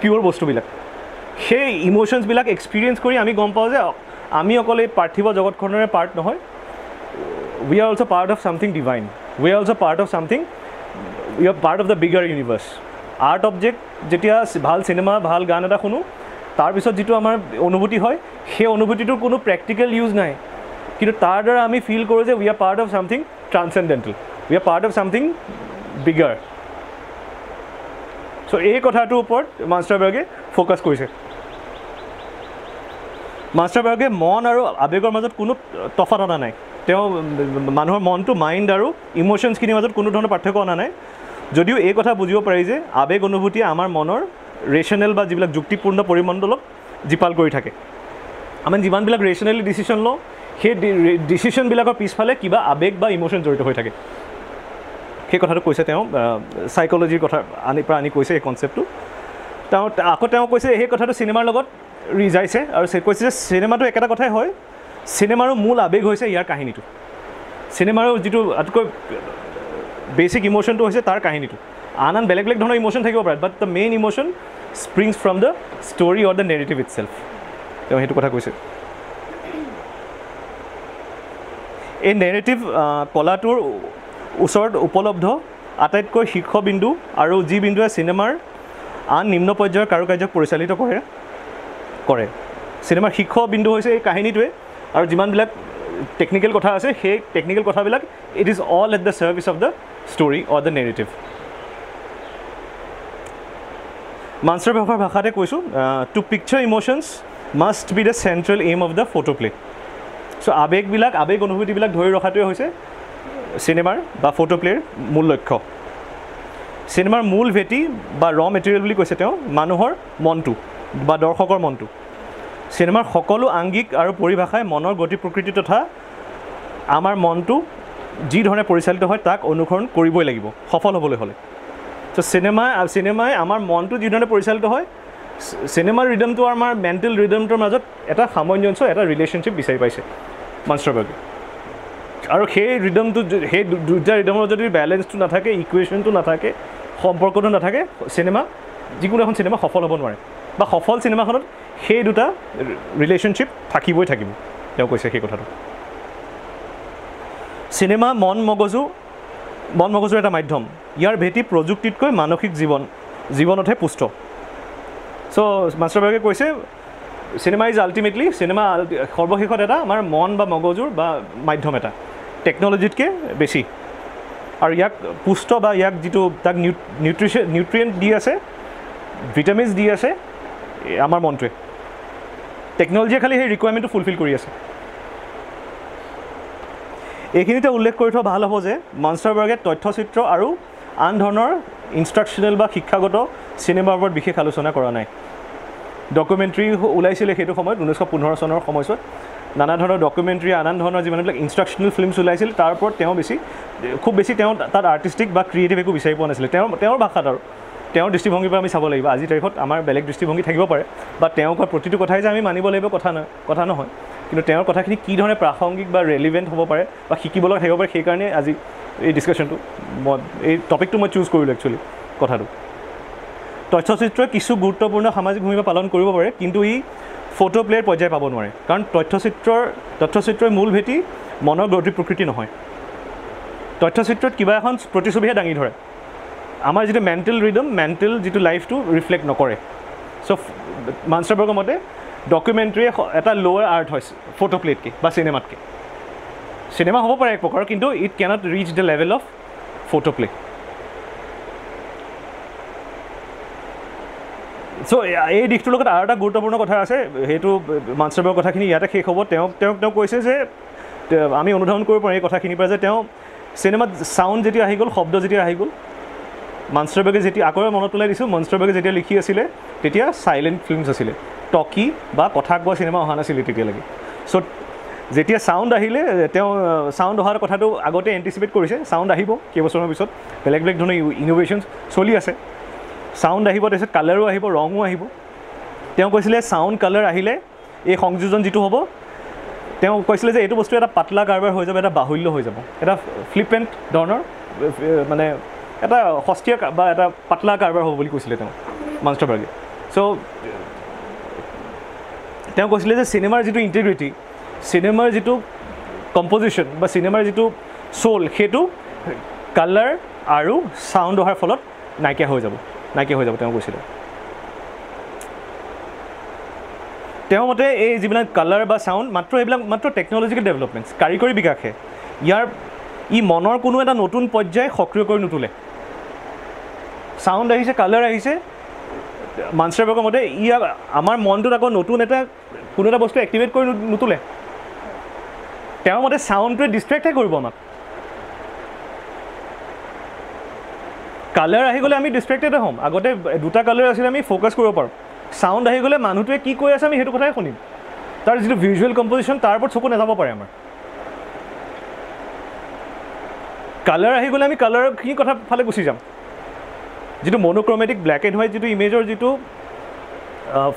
পিয়'ৰ বস্তুবিলাক। সেই ইম'শ্যনছবিলাক এক্সপিৰিয়েঞ্চ কৰি আমি গম পাওঁ যে আমি অকল এই পাৰ্থিৱ জগতখনৰে পাৰ্ট নহয়, we are also' part of something divine, we are also' part of something, we are part of the bigger universe. Art object যেতিয়া ভাল চিনেমা, ভাল গান এটা শুনো, তাৰপিছত যিটো আমাৰ অনুভূতি হয় সেই অনুভূতিটোৰ কোনো প্ৰেক্টিকেল ইউজ নাই, কিন্তু তাৰ দ্বাৰা আমি ফিল কৰোঁ যে we are part of something transcendental, we are part of something bigger. So' এই কথাটোৰ ওপৰত মনস্টাৰবাৰ্গে ফ'কাছ কৰিছে। মনস্টাৰবাৰ্গে মন আৰু আৱেগৰ মাজত কোনো তফাত অনা নাই, তেওঁ মানুহৰ মনটো, মাইণ্ড আৰু ইম'শ্যনছখিনিৰ মাজত কোনো ধৰণৰ পাৰ্থক্য অনা নাই, যদিও এই কথা বুজিব পাৰি যে আৱেগ অনুভূতিয়ে আমাৰ মনৰ ৰেচনেল বা যিবিলাক যুক্তিপূৰ্ণ পৰিমণ্ডলক জীপাল কৰি থাকে। আমি যিমানবিলাক ৰেচনেলি ডিচিশ্যন লওঁ সেই ডিচিশ্যনবিলাকৰ পিছফালে কিবা আৱেগ বা ইম'শ্যন জড়িত হৈ থাকে, সেই কথাটো কৈছে তেওঁ। চাইক'লজিৰ কথা আনি পৰা আনি কৈছে এই কনচেপ্টটো। তেওঁ আকৌ তেওঁ কৈছে সেই কথাটো চিনেমাৰ লগত ৰিজাইছে আৰু কৈছে যে চিনেমাটো একেটা কথাই হয়, চিনেমাৰো মূল আৱেগ হৈছে ইয়াৰ কাহিনীটো, চিনেমাৰো যিটো আটাইতকৈ বেচিক ইম'শ্যনটো হৈছে তাৰ কাহিনীটো। আন আন বেলেগ বেলেগ ধৰণৰ ইম'শ্যন থাকিব পাৰে, but the main emotion springs from the story or the narrative itself, তেওঁ সেইটো কথা কৈছে। এই নেৰেটিভ কলাটোৰ ওচৰত উপলব্ধ আটাইতকৈ শীৰ্ষবিন্দু আৰু যি বিন্দুৱে চিনেমাৰ আন নিম্ন পৰ্যায়ৰ কাৰুকাৰ্যক পৰিচালিত কৰে কৰে চিনেমাৰ শীৰ্ষবিন্দু হৈছে এই কাহিনীটোৱে, আৰু যিমানবিলাক technical kotha ase he technical kotha bilak it is all at the service of the story or the narrative. Münsterberger bhakhate koisu to picture emotions must be the central aim of the photoplay. So abeg bilak abeg onubhuti bilak dhori rakhatoi hoise cinema ba photoplay mul lakkho. Cinema mul veti ba raw material buli koise teo manuhor montu ba dorshokor montu. Cinema সকলো আঙ্গিক আৰু পৰিভাষাই মনৰ গতি প্ৰকৃতি তথা আমাৰ মনটো যি ধৰণে পৰিচালিত হয় তাক অনুকৰণ কৰিবই লাগিব সফল হ'বলৈ হলে। সো সিনেমা আৰু সিনেমাই আমাৰ মনটো যি ধৰণে পৰিচালিত হয় সিনেমাৰ ৰিদমটো আমাৰ মেণ্টেল ৰিদমটোৰ মাজত এটা সামঞ্জস্য এটা ৰিলেশ্বনশিপ বিচাৰি পাইছে মনস্টাৰবাৰ্গে। আৰু সেই ৰিদমটো সেই দুটা ৰিদমৰ যদি ব্যালেন্সটো নাথাকে ইকুৱেশ্যনটো নাথাকে সম্পৰ্কটো নাথাকে সিনেমা যিকোনো এখন সিনেমা সফল হ'ব নোৱাৰে বা সফল সিনেমাখনত সেই দুটা ৰিলেশ্বনশিপ থাকিবই থাকিব। তেওঁ কৈছে সেই কথাটো সিনেমা মন মগজু মন মগজুৰ এটা মাধ্যম ইয়াৰ ভেটি প্ৰযুক্তিতকৈ মানসিক জীৱন জীৱনতহে পুষ্ট। সো মাষ্টাৰবাৰ্গে কৈছে সিনেমা ইজ আল্টিমেটলি সিনেমা সৰ্বশেষত এটা আমাৰ মন বা মগজুৰ বা মাধ্যম এটা টেকন'লজিতকৈ বেছি আৰু ইয়াক পুষ্ট বা ইয়াক যিটো তাক নিউট্ৰিশ্যন নিউট্ৰিয়েণ্ট দি আছে ভিটামিনছ দি আছে আমাৰ মনটোৱে টেকন'লজিয়ে খালি সেই ৰিকুৱাৰমেণ্টটো ফুলফিল কৰি আছে। এইখিনিতে উল্লেখ কৰি থোৱা ভাল হ'ব যে মনস্টাৰবাৰ্গে তথ্যচিত্ৰ আৰু আন ধৰণৰ ইনষ্ট্ৰাকশ্যনেল বা শিক্ষাগত চিনেমাৰ ওপৰত বিশেষ আলোচনা কৰা নাই। ডকুমেণ্টাৰী ওলাইছিলে সেইটো সময়ত ঊনৈছশ পোন্ধৰ চনৰ সময়ছোৱাত নানা ধৰণৰ ডকুমেণ্টাৰী নানান ধৰণৰ যিমানবিলাক ইনষ্ট্ৰাকশ্যনেল ফিল্মছ ওলাইছিল তাৰ ওপৰত তেওঁ বেছি খুব বেছি তেওঁ তাত আৰ্টিষ্টিক বা ক্ৰিয়েটিভ একো বিচাৰি পোৱা নাছিলে তেওঁৰ তেওঁৰ ভাষাত। আৰু তেওঁৰ দৃষ্টিভংগীৰ পৰা আমি চাব লাগিব আজিৰ তাৰিখত আমাৰ বেলেগ দৃষ্টিভংগী থাকিব পাৰে বা তেওঁ কোৱা প্ৰতিটো কথাই যে আমি মানিব লাগিব কথা নহয় কথা নহয় কিন্তু তেওঁৰ কথাখিনি কি ধৰণে প্ৰাসংগিক বা ৰেলিভেণ্ট হ'ব পাৰে বা শিকিবলৈ থাকিব পাৰে সেইকাৰণে আজি এই ডিছকাশ্যনটো মই এই টপিকটো মই চুজ কৰিলোঁ একচুৱেলি কথাটো। তথ্যচিত্ৰই কিছু গুৰুত্বপূৰ্ণ সামাজিক ভূমিকা পালন কৰিব পাৰে কিন্তু ই ফটো প্লেৰ পৰ্যায় পাব নোৱাৰে কাৰণ তথ্যচিত্ৰৰ তথ্যচিত্ৰৰ মূল ভেটি মনৰ গতি প্ৰকৃতি নহয়। তথ্যচিত্ৰত কিবা এখন প্ৰতিচ্ছবিহে দাঙি ধৰে আমাৰ যেটা মেণ্টেল ৰিদম মেণ্টেল যেটা লাইফটো ৰিফ্লেক্ট নকৰে। সো মনস্টাৰবাৰ্গৰ মতে ডকুমেণ্টাৰী এটা লোৱাৰ আৰ্ট হয় ফটোপ্লেতকৈ বা চিনেমাতকৈ। চিনেমা হ'ব পাৰে এক প্ৰকাৰৰ কিন্তু it cannot reach the level of photoplay. So এই দিশটোৰ লগত আৰু এটা গুৰুত্বপূৰ্ণ কথা আছে সেইটো মনস্টাৰবাৰ্গৰ কথাখিনি ইয়াতে শেষ হ'ব। তেওঁ তেওঁক তেওঁ কৈছে যে আমি অনুধাৱন কৰিব পাৰোঁ এই কথাখিনিৰ পৰা যে তেওঁ চিনেমাত চাউণ্ড যেতিয়া আহি গ'ল শব্দ যেতিয়া আহি গ'ল মনস্টাৰবাৰ্গে যেতিয়া আকৌ মনত পেলাই দিছোঁ মনস্টাৰবাৰ্গে যেতিয়া লিখি আছিলে তেতিয়া চাইলেণ্ট ফিল্মছ আছিলে টকি বা কথা কোৱা চিনেমা অহা নাছিলে তেতিয়ালৈকে। চ' যেতিয়া চাউণ্ড আহিলে তেওঁ চাউণ্ড অহাৰ কথাটো আগতে এণ্টিচিপেট কৰিছে চাউণ্ড আহিব কেইবছৰমানৰ পিছত বেলেগ বেলেগ ধৰণৰ ইন'ভেশ্যনছ চলি আছে চাউণ্ড আহিব তাৰপিছত কালাৰো আহিব ৰঙো আহিব। তেওঁ কৈছিলে চাউণ্ড কালাৰ আহিলে এই সংযোজন যিটো হ'ব তেওঁ কৈছিলে যে এইটো বস্তু এটা পাতলা কাৰবাৰ হৈ যাব এটা বাহুল্য হৈ যাব এটা ফ্লিপেণ্ট ধৰণৰ মানে এটা সস্তীয়া বা এটা পাতলা কাৰবাৰ হ'ব বুলি কৈছিলে তেওঁ মনস্টাৰবাৰ্গে। চ' তেওঁ কৈছিলে যে চিনেমাৰ যিটো ইণ্টিগ্ৰিটি চিনেমাৰ যিটো কম্পজিশ্যন বা চিনেমাৰ যিটো চ'ল সেইটো কালাৰ আৰু চাউণ্ড অহাৰ ফলত নাইকিয়া হৈ যাব নাইকিয়া হৈ যাব তেওঁ কৈছিলে। তেওঁ মতে এই যিবিলাক কালাৰ বা চাউণ্ড মাত্ৰ এইবিলাক মাত্ৰ টেকন'লজিকেল ডেভেলপমেণ্টছ কাৰিকৰী বিকাশে ইয়াৰ ই মনৰ কোনো এটা নতুন পৰ্যায় সক্ৰিয় কৰি নুতুলে। চাউণ্ড আহিছে কালাৰ আহিছে মনস্টাৰবাৰ্গৰ মতে ই আমাৰ মনটোত আকৌ নতুন এটা কোনো এটা বস্তু এক্টিভেট কৰি নুতুলে। তেওঁৰ মতে চাউণ্ডটোৱে ডিষ্ট্ৰেক্টহে কৰিব আমাক কালাৰ আহি গ'লে আমি ডিষ্ট্ৰেক্টেড হ'ম। আগতে দুটা কালাৰ আছিলে আমি ফ'কাছ কৰিব পাৰোঁ চাউণ্ড আহি গ'লে মানুহটোৱে কি কৈ আছে আমি সেইটো কথাই শুনিম তাৰ যিটো ভিজুৱেল কম্পজিশ্যন তাৰ ওপৰত চকু নাযাব পাৰে আমাৰ। কালাৰ আহি গ'লে আমি কালাৰৰ কি কথা ফালে গুচি যাম যিটো মনোক্ৰমেটিক ব্লেক এণ্ড হোৱাইট যিটো ইমেজৰ যিটো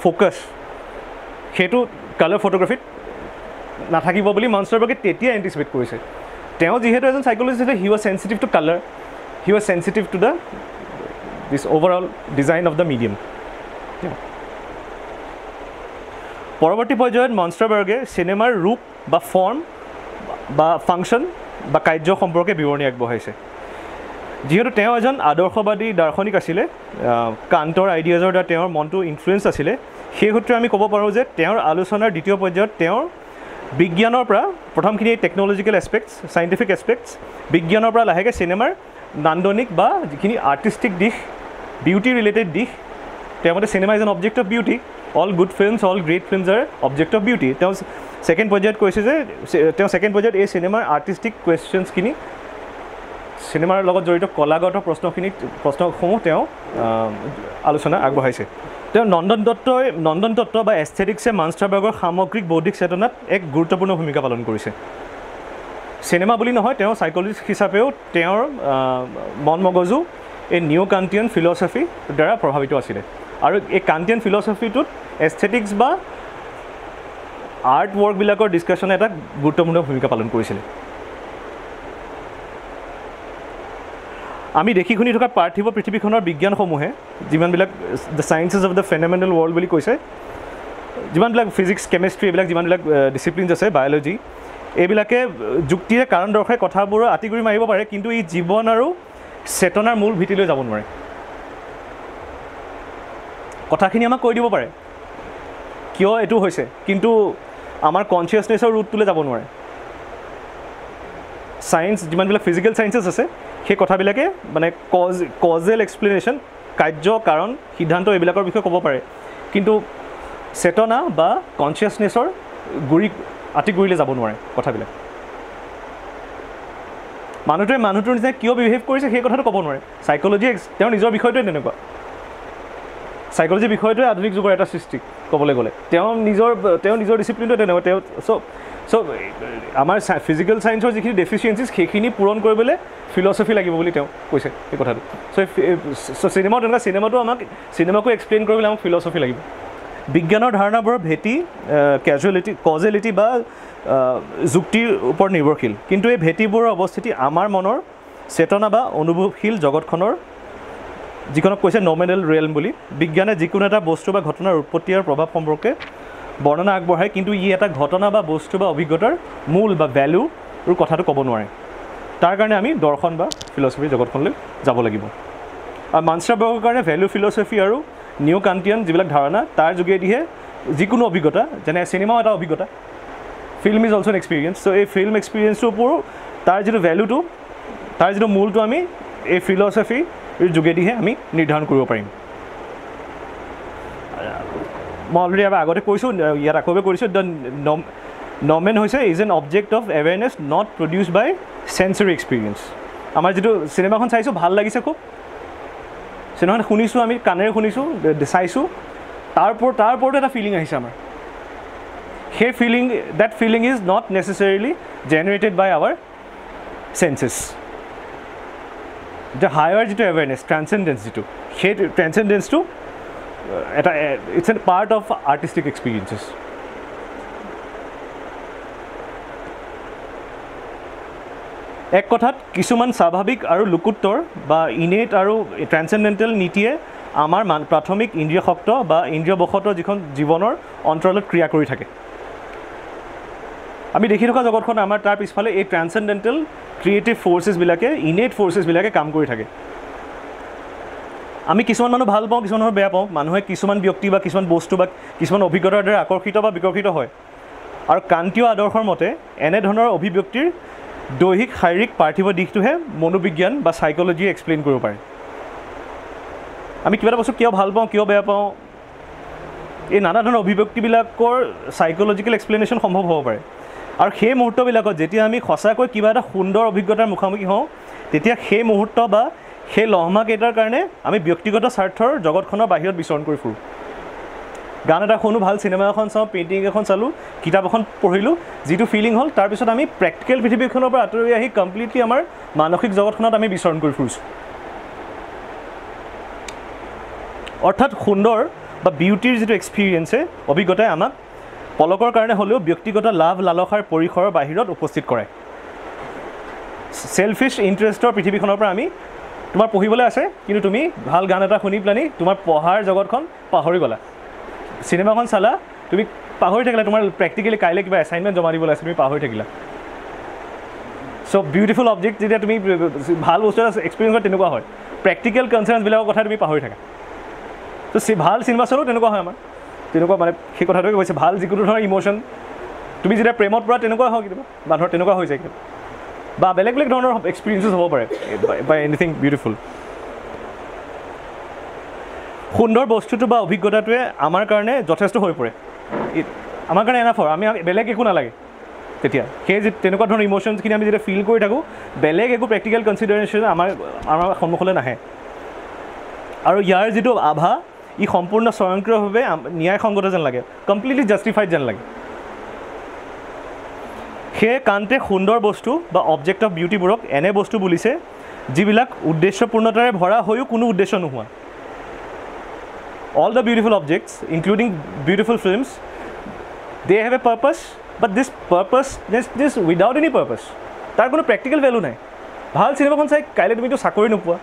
ফ'কাছ সেইটো কালাৰ ফটোগ্ৰাফীত নাথাকিব বুলি মনস্টাৰবাৰ্গে তেতিয়া এণ্টিচিপেট কৰিছে। তেওঁ যিহেতু এজন psychologist he was sensitive to colour he was sensitive to the this overall design of the medium. পৰৱৰ্তী পৰ্যায়ত মনস্টাৰবাৰ্গে চিনেমাৰ ৰূপ বা ফৰ্ম বা ফাংচন বা কাৰ্য সম্পৰ্কে বিৱৰণী আগবঢ়াইছে। যিহেতু তেওঁ এজন আদৰ্শবাদী দাৰ্শনিক আছিলে কান্টৰ আইডিয়াজৰ দ্বাৰা তেওঁৰ মনটো ইনফ্লুৱেঞ্চ আছিলে সেই সূত্ৰে আমি ক'ব পাৰোঁ যে তেওঁৰ আলোচনাৰ দ্বিতীয় পৰ্যায়ত তেওঁৰ বিজ্ঞানৰ পৰা প্ৰথমখিনি টেকনলজিক্যাল এসপেক্টস সাইন্টিফিক এসপেক্টস বিজ্ঞানৰ পৰা লাহেকে সিনেমাৰ নান্দনিক বা যিখিনি আৰ্টিস্টিক দিশ বিউটি ৰিলেটেড দিশ তেমতে cinema is an object of beauty all good films all great films are object of beauty তেওঁ সেকেন্ড প্ৰজেক্ট কৈছে যে তেওঁ সেকেন্ড প্ৰজেক্ট এই সিনেমাৰ আৰ্টিস্টিক কোৱেশ্চনছখিনি সিনেমাৰ লগত জড়িত কলাগত প্ৰশ্নখিনি প্ৰশ্নসমূহ তেওঁ আলোচনা আগবঢ়াইছে তেওঁ নন্দন দত্তই নন্দন দত্ত বা এস্থেটিক্সে মানষ্টাৰবাৰ্গৰ সামগ্ৰিক বৌদ্ধিক চেতনাত এক গুৰুত্বপূৰ্ণ ভূমিকা পালন কৰিছে সিনেমা বুলি নহয় তেওঁ সাইকোলজিষ্ট হিচাপেও তেওঁৰ মন মগজু এই নিউ কান্টিয়ান ফিল'চফি দ্বাৰা প্ৰভাৱিত আছিলে আৰু এই কান্টিয়ান ফিল'চফিটোত এস্থেটিক্স বা আৰ্ট ৱৰ্কবিলাকৰ ডিছকাশ্যনে এটা গুৰুত্বপূৰ্ণ ভূমিকা পালন কৰিছিলে আমি দেখি শুনি থকা পাৰ্থিৱ পৃথিৱীখনৰ বিজ্ঞানসমূহে যিমানবিলাক the sciences of the phenomenal world বুলি কৈছে যিমানবিলাক ফিজিক্স কেমেষ্ট্ৰি এইবিলাক যিমানবিলাক ডিচিপ্লিনছ আছে বায়'লজি এইবিলাকে যুক্তিৰে কাৰণ দৰ্শাই কথাবোৰ আতিগুৰি মাৰিব পাৰে কিন্তু ই জীৱন আৰু চেতনাৰ মূল ভিত্তিলৈ যাব নোৱাৰে কথাখিনি আমাক কৈ দিব পাৰে কিয় এইটো হৈছে কিন্তু আমাৰ কনচিয়াছনেছৰ ৰুটটোলৈ যাব নোৱাৰে সায়েন্স যিমানবিলাক ফিজিকেল সায়েন্সেছ আছে সেই কথাবিলাকে মানে কজ কজেল এক্সপ্লেনেশ্যন কাৰ্য কাৰণ সিদ্ধান্ত এইবিলাকৰ বিষয়ে ক'ব পাৰে কিন্তু চেতনা বা কনচিয়াছনেছৰ গুৰি আতি গুৰিলে যাব নোৱাৰে কথাবিলাক মানুহটোৱে মানুহটোৰ নিচিনা কিয় বিহেভ কৰিছে সেই কথাটো ক'ব নোৱাৰে সাইক'লজি তেওঁৰ নিজৰ বিষয়টোৱে তেনেকুৱা সাইক'লজি বিষয়টোৱে আধুনিক যুগৰ এটা সৃষ্টি ক'বলৈ গ'লে তেওঁ নিজৰ তেওঁ নিজৰ ডিচিপ্লিনটোৱে তেনেকুৱা তেওঁ চ' চ' আমাৰ ফিজিকেল সায়েন্সৰ যিখিনি ডেফিচিয়েঞ্চিজ সেইখিনি পূৰণ কৰিবলৈ ফিল'চফি লাগিব বুলি তেওঁ কৈছে এই কথাটো চ' চ' চিনেমাও তেনেকুৱা চিনেমাটো আমাক চিনেমাকো এক্সপ্লেইন কৰিবলৈ আমাক ফিল'চফি লাগিব বিজ্ঞানৰ ধাৰণাবোৰৰ ভেটি কেজুৱেলিটি কজেলিটি বা যুক্তিৰ ওপৰত নিৰ্ভৰশীল কিন্তু এই ভেটিবোৰৰ অৱস্থিতি আমাৰ মনৰ চেতনা বা অনুভৱশীল জগতখনৰ যিখনক কৈছে ন'মেনেল ৰিয়েলম বুলি বিজ্ঞানে যিকোনো এটা বস্তু বা ঘটনাৰ উৎপত্তি আৰু প্ৰভাৱ সম্পৰ্কে বৰ্ণনা আগবঢ়ায় কিন্তু ই এটা ঘটনা বা বস্তু বা অভিজ্ঞতাৰ মূল বা ভেলুৰ কথাটো ক'ব নোৱাৰে তাৰ কাৰণে আমি দৰ্শন বা ফিল'চফি জগতখনলৈ যাব লাগিব আৰু মানষ্টাৰবাৰ্গৰ কাৰণে ভেলু ফিল'চফি আৰু নিউ কান্টিয়ান যিবিলাক ধাৰণা তাৰ যোগেদিহে যিকোনো অভিজ্ঞতা যেনে চিনেমাও এটা অভিজ্ঞতা film is also' an experience so' এই ফিল্ম এক্সপিৰিয়েঞ্চটোৰ ওপৰত তাৰ যিটো ভেলুটো তাৰ যিটো মূলটো আমি এই ফিল'চফিৰ যোগেদিহে আমি নিৰ্ধাৰণ কৰিব পাৰিম মই অলৰেডি আগতে কৈছোঁ ইয়াত আকৌ এবাৰ কৈছোঁ দ্য ন'মেন হৈছে is an object of awareness not produce by sensory experience আমাৰ যিটো চিনেমাখন চাইছোঁ ভাল লাগিছে খুব চিনেমাখন শুনিছোঁ আমি কাণেৰে শুনিছোঁ চাইছোঁ তাৰ ওপৰত তাৰ ওপৰতো এটা ফিলিং আহিছে আমাৰ সেই feeling that feeling is not necessarily generated by our senses the higher যিটো এৱেৰনেছ ট্ৰান্সেণ্ডেঞ্চ যিটো সেই ট্ৰান্সেণ্ডেঞ্চটো এটা it's a part of artistic experiences এক কথাত কিছুমান স্বাভাৱিক আৰু লোকোত্তৰ বা ইনেট আৰু ট্ৰেন্সেণ্ডেণ্টেল নীতিয়ে আমাৰ মান প্ৰাথমিক ইন্দ্ৰিয়শক্ত বা ইন্দ্ৰিয়বশত যিখন জীৱনৰ অন্তৰালত ক্ৰিয়া কৰি থাকে আমি দেখি থকা জগতখন আমাৰ তাৰ পিছফালে এই ট্ৰেন্সেণ্ডেণ্টেল ক্ৰিয়েটিভ ফ'ৰ্চেছবিলাকে ইনেট ফ'ৰ্চেছবিলাকে কাম কৰি থাকে আমি কিছুমান মানুহ ভাল পাওঁ কিছুমান মানুহ বেয়া পাওঁ মানুহে কিছুমান ব্যক্তি বা কিছুমান বস্তু বা কিছুমান অভিজ্ঞতাৰ দ্বাৰা আকৰ্ষিত বা বিকশিত হয় আৰু কান্তীয় আদৰ্শৰ মতে এনেধৰণৰ অভিব্যক্তিৰ দৈহিক শাৰীৰিক পাৰ্থিৱ দিশটোহে মনোবিজ্ঞান বা সাইক'লজিয়ে এক্সপ্লেইন কৰিব পাৰে আমি কিবা এটা বস্তু কিয় ভাল পাওঁ কিয় বেয়া পাওঁ এই নানা ধৰণৰ অভিব্যক্তিবিলাকৰ সাইক'লজিকেল এক্সপ্লেনেশ্যন সম্ভৱ হ'ব পাৰে আৰু সেই মুহূৰ্তবিলাকত যেতিয়া আমি সঁচাকৈ কিবা এটা সুন্দৰ অভিজ্ঞতাৰ মুখামুখি হওঁ তেতিয়া সেই মুহূৰ্ত বা সেই লহমাকেইটাৰ কাৰণে আমি ব্যক্তিগত স্বাৰ্থৰ জগতখনৰ বাহিৰত বিচৰণ কৰি ফুৰোঁ গান এটা শুনো ভাল চিনেমা এখন চাওঁ পেইণ্টিং এখন চালোঁ কিতাপ এখন পঢ়িলোঁ যিটো ফিলিং হ'ল তাৰপিছত আমি প্ৰেক্টিকেল পৃথিৱীখনৰ পৰা আঁতৰি আহি কমপ্লিটলি আমাৰ মানসিক জগতখনত আমি বিচৰণ কৰি ফুৰিছোঁ অৰ্থাৎ সুন্দৰ বা বিউটিৰ যিটো এক্সপিৰিয়েঞ্চে অভিজ্ঞতাই আমাক পলকৰ কাৰণে হ'লেও ব্যক্তিগত লাভ লালসাৰ পৰিসৰৰ বাহিৰত উপস্থিত কৰে ছেলফিছ ইণ্টাৰেষ্টৰ পৃথিৱীখনৰ পৰা আমি তোমাৰ পঢ়িবলৈ আছে কিন্তু তুমি ভাল গান এটা শুনি পেলানি তোমাৰ পঢ়াৰ জগতখন পাহৰি গ'লা চিনেমাখন চালা তুমি পাহৰি থাকিলা তোমাৰ প্ৰেক্টিকেলি কাইলৈ কিবা এছাইনমেণ্ট জমা দিব লাগিছিল তুমি পাহৰি থাকিলা চ' বিউটিফুল অবজেক্ট যেতিয়া তুমি ভাল বস্তু এটা এক্সপিৰিয়েঞ্চ কৰা তেনেকুৱা হয় প্ৰেক্টিকেল কনচাৰ্ণছবিলাকৰ কথা তুমি পাহৰি থাকা চ' ভাল চিনেমা চালেও তেনেকুৱা হয় আমাৰ তেনেকুৱা মানে সেই কথাটোৱে কৈছে ভাল যিকোনো ধৰণৰ ইম'শ্যন তুমি যেটা প্ৰেমত পড়া তেনকুৱা হয় কিবা বানৰ তেনকুৱা হৈ যায় বা বেলেগ বেলেগ ধৰণৰ এক্সপেৰিয়েন্সেস হ'ব পাৰে বাই এনিথিং বিউটিফুল সুন্দৰ বস্তুটো বা অভিজ্ঞতাটোৱে আমাৰ কাৰণে যথেষ্ট হৈ পৰে আমাৰ কাৰণে এনাফ আমি বেলেগ একো নালাগে তেতিয়া সেই যে তেনকুৱা ধৰণৰ ইমোশনস কিনে আমি যেটা ফিল কৰি থাকো বেলেগ একো প্ৰেক্টিকেল কনসিডাৰেশন আমাৰ আমাৰ সন্মুখলৈ নাহে আৰু ইয়াৰ যেটো আভা ই সম্পূৰ্ণ স্বয়ংক্ৰিয়ভাৱে ন্যায় সংগত যেন লাগে কমপ্লিটলি জাস্টিফাইড যেন লাগে হে কান্তে সুন্দৰ বস্তু বা অবজেক্ট অফ বিউটি বুৰক এনে বস্তু বুলিছে যিবিলাক উদ্দেশ্যপূৰ্ণতাৰে ভৰা হৈও কোনো উদ্দেশ্য নহয় all the beautiful objects including beautiful films they have a purpose but this purpose this this without any purpose তাৰ কোনো প্ৰেক্টিকেল ভেলু নাই ভাল চিনেমাখন চাই কাইলৈ তুমিতো চাকৰি নোপোৱা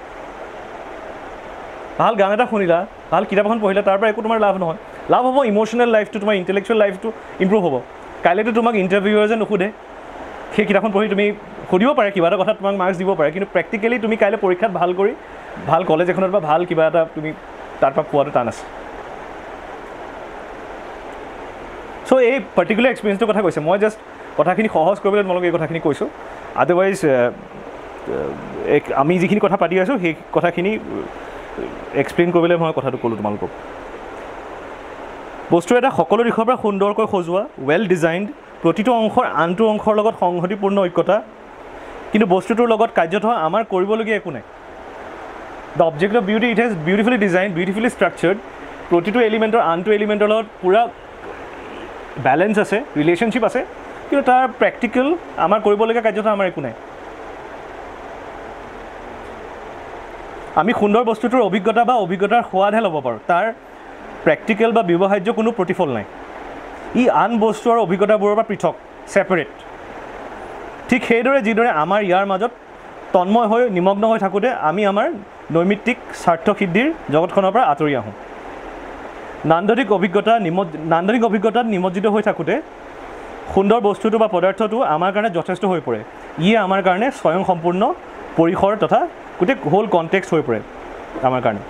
ভাল গান এটা শুনিলা ভাল কিতাপ এখন পঢ়িলা তাৰ পৰা একো তোমাৰ লাভ নহয় লাভ হ'ব ইমোশনাল লাইফটো তোমাৰ ইন্টেলেকচুৱেল লাইফটো ইমপ্ৰুভ হ'ব কাইলেতো তোমাক ইণ্টাৰভিউৱে নুখুধে সেই কিতাপখন পঢ়ি তুমি সুধিব পাৰে কিবা এটা কথা তোমাক মাৰ্কছ দিব পাৰে কিন্তু প্ৰেক্টিকেলি তুমি কাইলৈ পৰীক্ষাত ভাল কৰি ভাল কলেজ এখনত বা ভাল কিবা এটা তুমি তাৰপৰা পোৱাটো টান আছে চ' এই পাৰ্টিকুলাৰ এক্সপিৰিয়েঞ্চটোৰ কথা কৈছে মই জাষ্ট কথাখিনি সহজ কৰিবলৈ তোমালোকে এই কথাখিনি কৈছোঁ আদাৰৱাইজ আমি যিখিনি কথা পাতি আছোঁ সেই কথাখিনি এক্সপ্লেইন কৰিবলৈ মই কথাটো ক'লোঁ তোমালোকক বস্তু এটা সকলো দিশৰ পৰা সুন্দৰকৈ সজোৱা ৱেল ডিজাইনড প্ৰতিটো অংশৰ আনটো অংশৰ লগত সংহতিপূৰ্ণ ঐক্যতা কিন্তু বস্তুটোৰ লগত কাৰ্যত হোৱা আমাৰ কৰিবলগীয়া একো নাই the object of beauty it has beautifully design beautifully structured প্ৰতিটো এলিমেণ্টৰ আনটো এলিমেণ্টৰ লগত পূৰা বেলেঞ্চ আছে ৰিলেশ্যনশ্বিপ আছে কিন্তু তাৰ প্ৰেক্টিকেল আমাৰ কৰিবলগীয়া কাৰ্যত হোৱা আমাৰ একো নাই আমি সুন্দৰ বস্তুটোৰ অভিজ্ঞতা বা অভিজ্ঞতাৰ সোৱাদহে ল'ব পাৰোঁ তাৰ প্ৰেক্টিকেল বা ব্যৱহাৰ্য কোনো প্ৰতিফল নাই ই আন বস্তু আৰু অভিজ্ঞতাবোৰৰ পৰা পৃথক ছেপাৰেট ঠিক সেইদৰে যিদৰে আমাৰ ইয়াৰ মাজত তন্ময় হৈ নিমগ্ন হৈ থাকোঁতে আমি আমাৰ নৈমিত্তিক স্বাৰ্থসিদ্ধিৰ জগতখনৰ পৰা আঁতৰি আহোঁ নান্দনিক অভিজ্ঞতা নিম নান্দনিক অভিজ্ঞতাত নিমজ্জিত হৈ থাকোঁতে সুন্দৰ বস্তুটো বা পদাৰ্থটো আমাৰ কাৰণে যথেষ্ট হৈ পৰে ইয়ে আমাৰ কাৰণে স্বয়ংসম্পূৰ্ণ পৰিসৰ তথা গোটেই হোল কণ্টেক্সট হৈ পৰে আমাৰ কাৰণে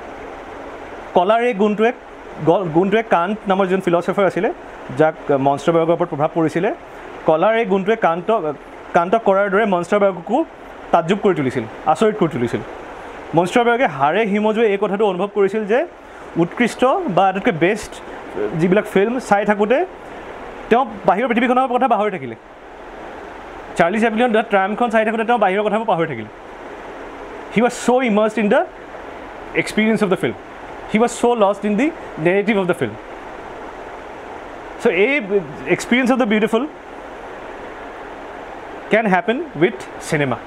কলাৰ এই গুণটোৱে গুণটোৱে কান্ত নামৰ যোন ফিলচফাৰ আছিলে যাক মনষ্টাৰবাৰ্গৰ ওপৰত প্ৰভাৱ পৰিছিলে কলাৰ এই গুণটোৱে কান্ত কান্তক কৰাৰ দৰে মনষ্টাৰবাৰ্গকো তাজ্জুব কৰি তুলিছিল আচৰিত কৰি তুলিছিল মনষ্টাৰবাৰ্গে হাড়ে হিমজুৱে এই কথাটো অনুভৱ কৰিছিল যে উৎকৃষ্ট বা আটাইতকৈ বেষ্ট যিবিলাক ফিল্ম চাই থাকোঁতে তেওঁ বাহিৰৰ পৃথিৱীখনৰ কথা পাহৰি থাকিলে চাৰ্লি চেপলিনৰ দ্য ট্ৰাম্পখন চাই থাকোঁতে তেওঁ বাহিৰৰ কথাবোৰ পাহৰি থাকিলে he was so' immersed in the experience of the film He was so lost in the narrative of the film. So, a experience of the beautiful can happen with cinema.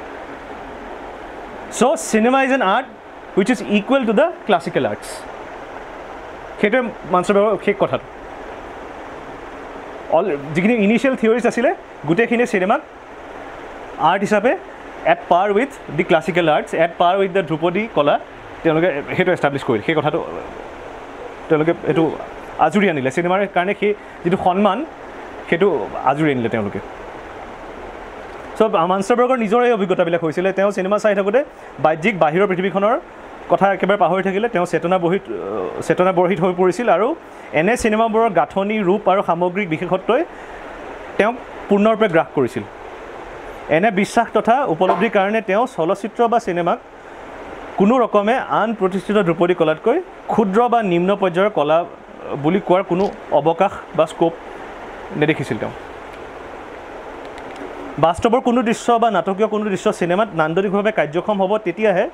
So, cinema is an art which is equal to the classical arts. Kete monster baba kek kotha. All jikini initial theories asile gute khine cinema art hisabe at par with the classical arts, at par with the Dhrupadi Kala. তেওঁলোকে সেইটো establish কৰিলে সেই কথাটো তেওঁলোকে এইটো আজুৰি আনিলে চিনেমাৰ কাৰণে সেই যিটো সন্মান সেইটো আজুৰি আনিলে তেওঁলোকে চব মনষ্টাৰবাৰ্গৰ নিজৰ এই অভিজ্ঞতাবিলাক হৈছিলে তেওঁ চিনেমা চাই থাকোঁতে বাহ্যিক বাহিৰৰ পৃথিৱীখনৰ কথা একেবাৰে পাহৰি থাকিলে তেওঁ চেতনা বহিত চেতনা বহিত হৈ পৰিছিল আৰু এনে চিনেমাবোৰৰ গাঁথনি ৰূপ আৰু সামগ্ৰিক বিশেষত্বই তেওঁক পূৰ্ণৰূপে গ্ৰাস কৰিছিল এনে বিশ্বাস তথা উপলব্ধিৰ কাৰণে তেওঁ চলচ্চিত্ৰ বা চিনেমাক কোনো ৰকমে আন প্ৰতিষ্ঠিত ধ্ৰুপদী কলাতকৈ ক্ষুদ্ৰ বা নিম্ন পৰ্যায়েৰ কলা বুলি কোৱাৰ কোনো অবকাশ বা স্কোপ নেদেখিছিল তেওঁ বাস্তৱৰ কোনো দৃশ্য বা নাটকীয় কোনো দৃশ্য চিনেমাত নান্দনিকভাৱে কাৰ্যক্ষম হ'ব তেতিয়াহে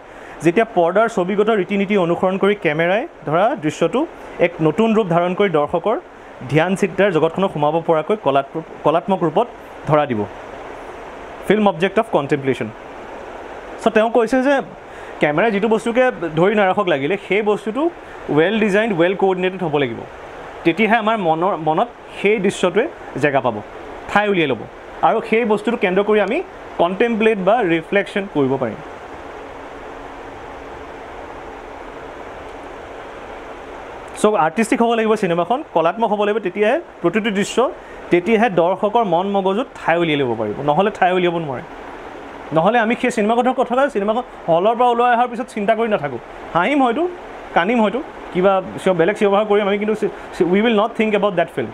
যেতিয়া পৰ্দাৰ ছবিগত ৰীতি নীতি অনুসৰণ কৰি কেমেৰাই ধৰা দৃশ্যটো এক নতুন ৰূপ ধাৰণ কৰি দৰ্শকৰ ধ্যান চিত্ৰাৰ জগতখনত সোমাব পৰাকৈ কলাত কলাত্মক ৰূপত ধৰা দিব film object of contemplation so' তেওঁ কৈছে যে কেমেৰা যিটো বস্তুকে ধৰি নাৰাখক লাগিলে সেই বস্তুটো ৱেল ডিজাইন ৱেল কোঅৰ্ডিনেটেড হ'ব লাগিব তেতিয়াহে আমাৰ মনৰ মনত সেই দৃশ্যটোৱে জেগা পাব ঠাই উলিয়াই ল'ব আৰু সেই বস্তুটো কেন্দ্ৰ কৰি আমি কণ্টেম্পলেট বা ৰিফ্লেকশ্যন কৰিব পাৰিম চ' আৰ্টিষ্টিক হ'ব লাগিব চিনেমাখন কলাত্মক হ'ব লাগিব তেতিয়াহে প্ৰতিটো দৃশ্য তেতিয়াহে দৰ্শকৰ মন মগজুত ঠাই উলিয়াই ল'ব পাৰিব নহ'লে ঠাই উলিয়াব নোৱাৰে নহ'লে আমি সেই চিনেমা কথাৰ কথা চিনেমাখন হলৰ পৰা ওলাই অহাৰ পিছত চিন্তা কৰি নাথাকোঁ হাঁহিম হয়তো কান্দিম হয়তো কিবা বেলেগ চিঞৰ বাখৰ কৰিম আমি কিন্তু we will not think about that film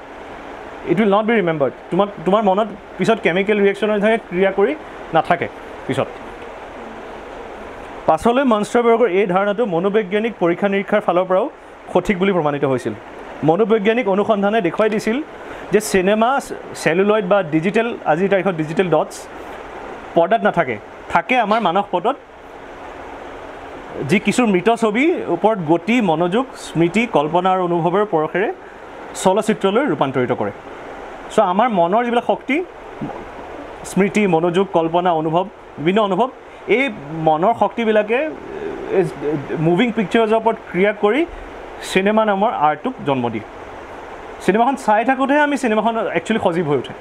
it will not be remembered. Tumar tumar monot pisot chemical reaction or thake kriya kori na thake pisot. Pasole Münsterberger ei dharonatu monoboigyanik porikha nirikhar phalor porao khothik boli pramanito hoisil. Monoboigyanik onusandhane dekhwai disil je cinema celluloid ba digital aji tarikho digital dots podat na thake thake amar manav potot ji kisur mrito sobi upor goti monojog smriti kalpana ar onubhobor porokhere চলচ্চিত্ৰলৈ ৰূপান্তৰিত কৰে so আমাৰ মনৰ যিবিলাক শক্তি স্মৃতি মনোযোগ কল্পনা অনুভৱ বিভিন্ন অনুভৱ এই মনৰ শক্তি বিলাকে মুভিং পিকচাৰ্ছৰ ওপৰত ক্ৰিয়া কৰি সিনেমা নামৰ আৰ্টক জন্ম দিয়ে সিনেমাখন চাই থাকোতে আমি সিনেমাখন একচুয়ালি সজীৱ হৈ উঠে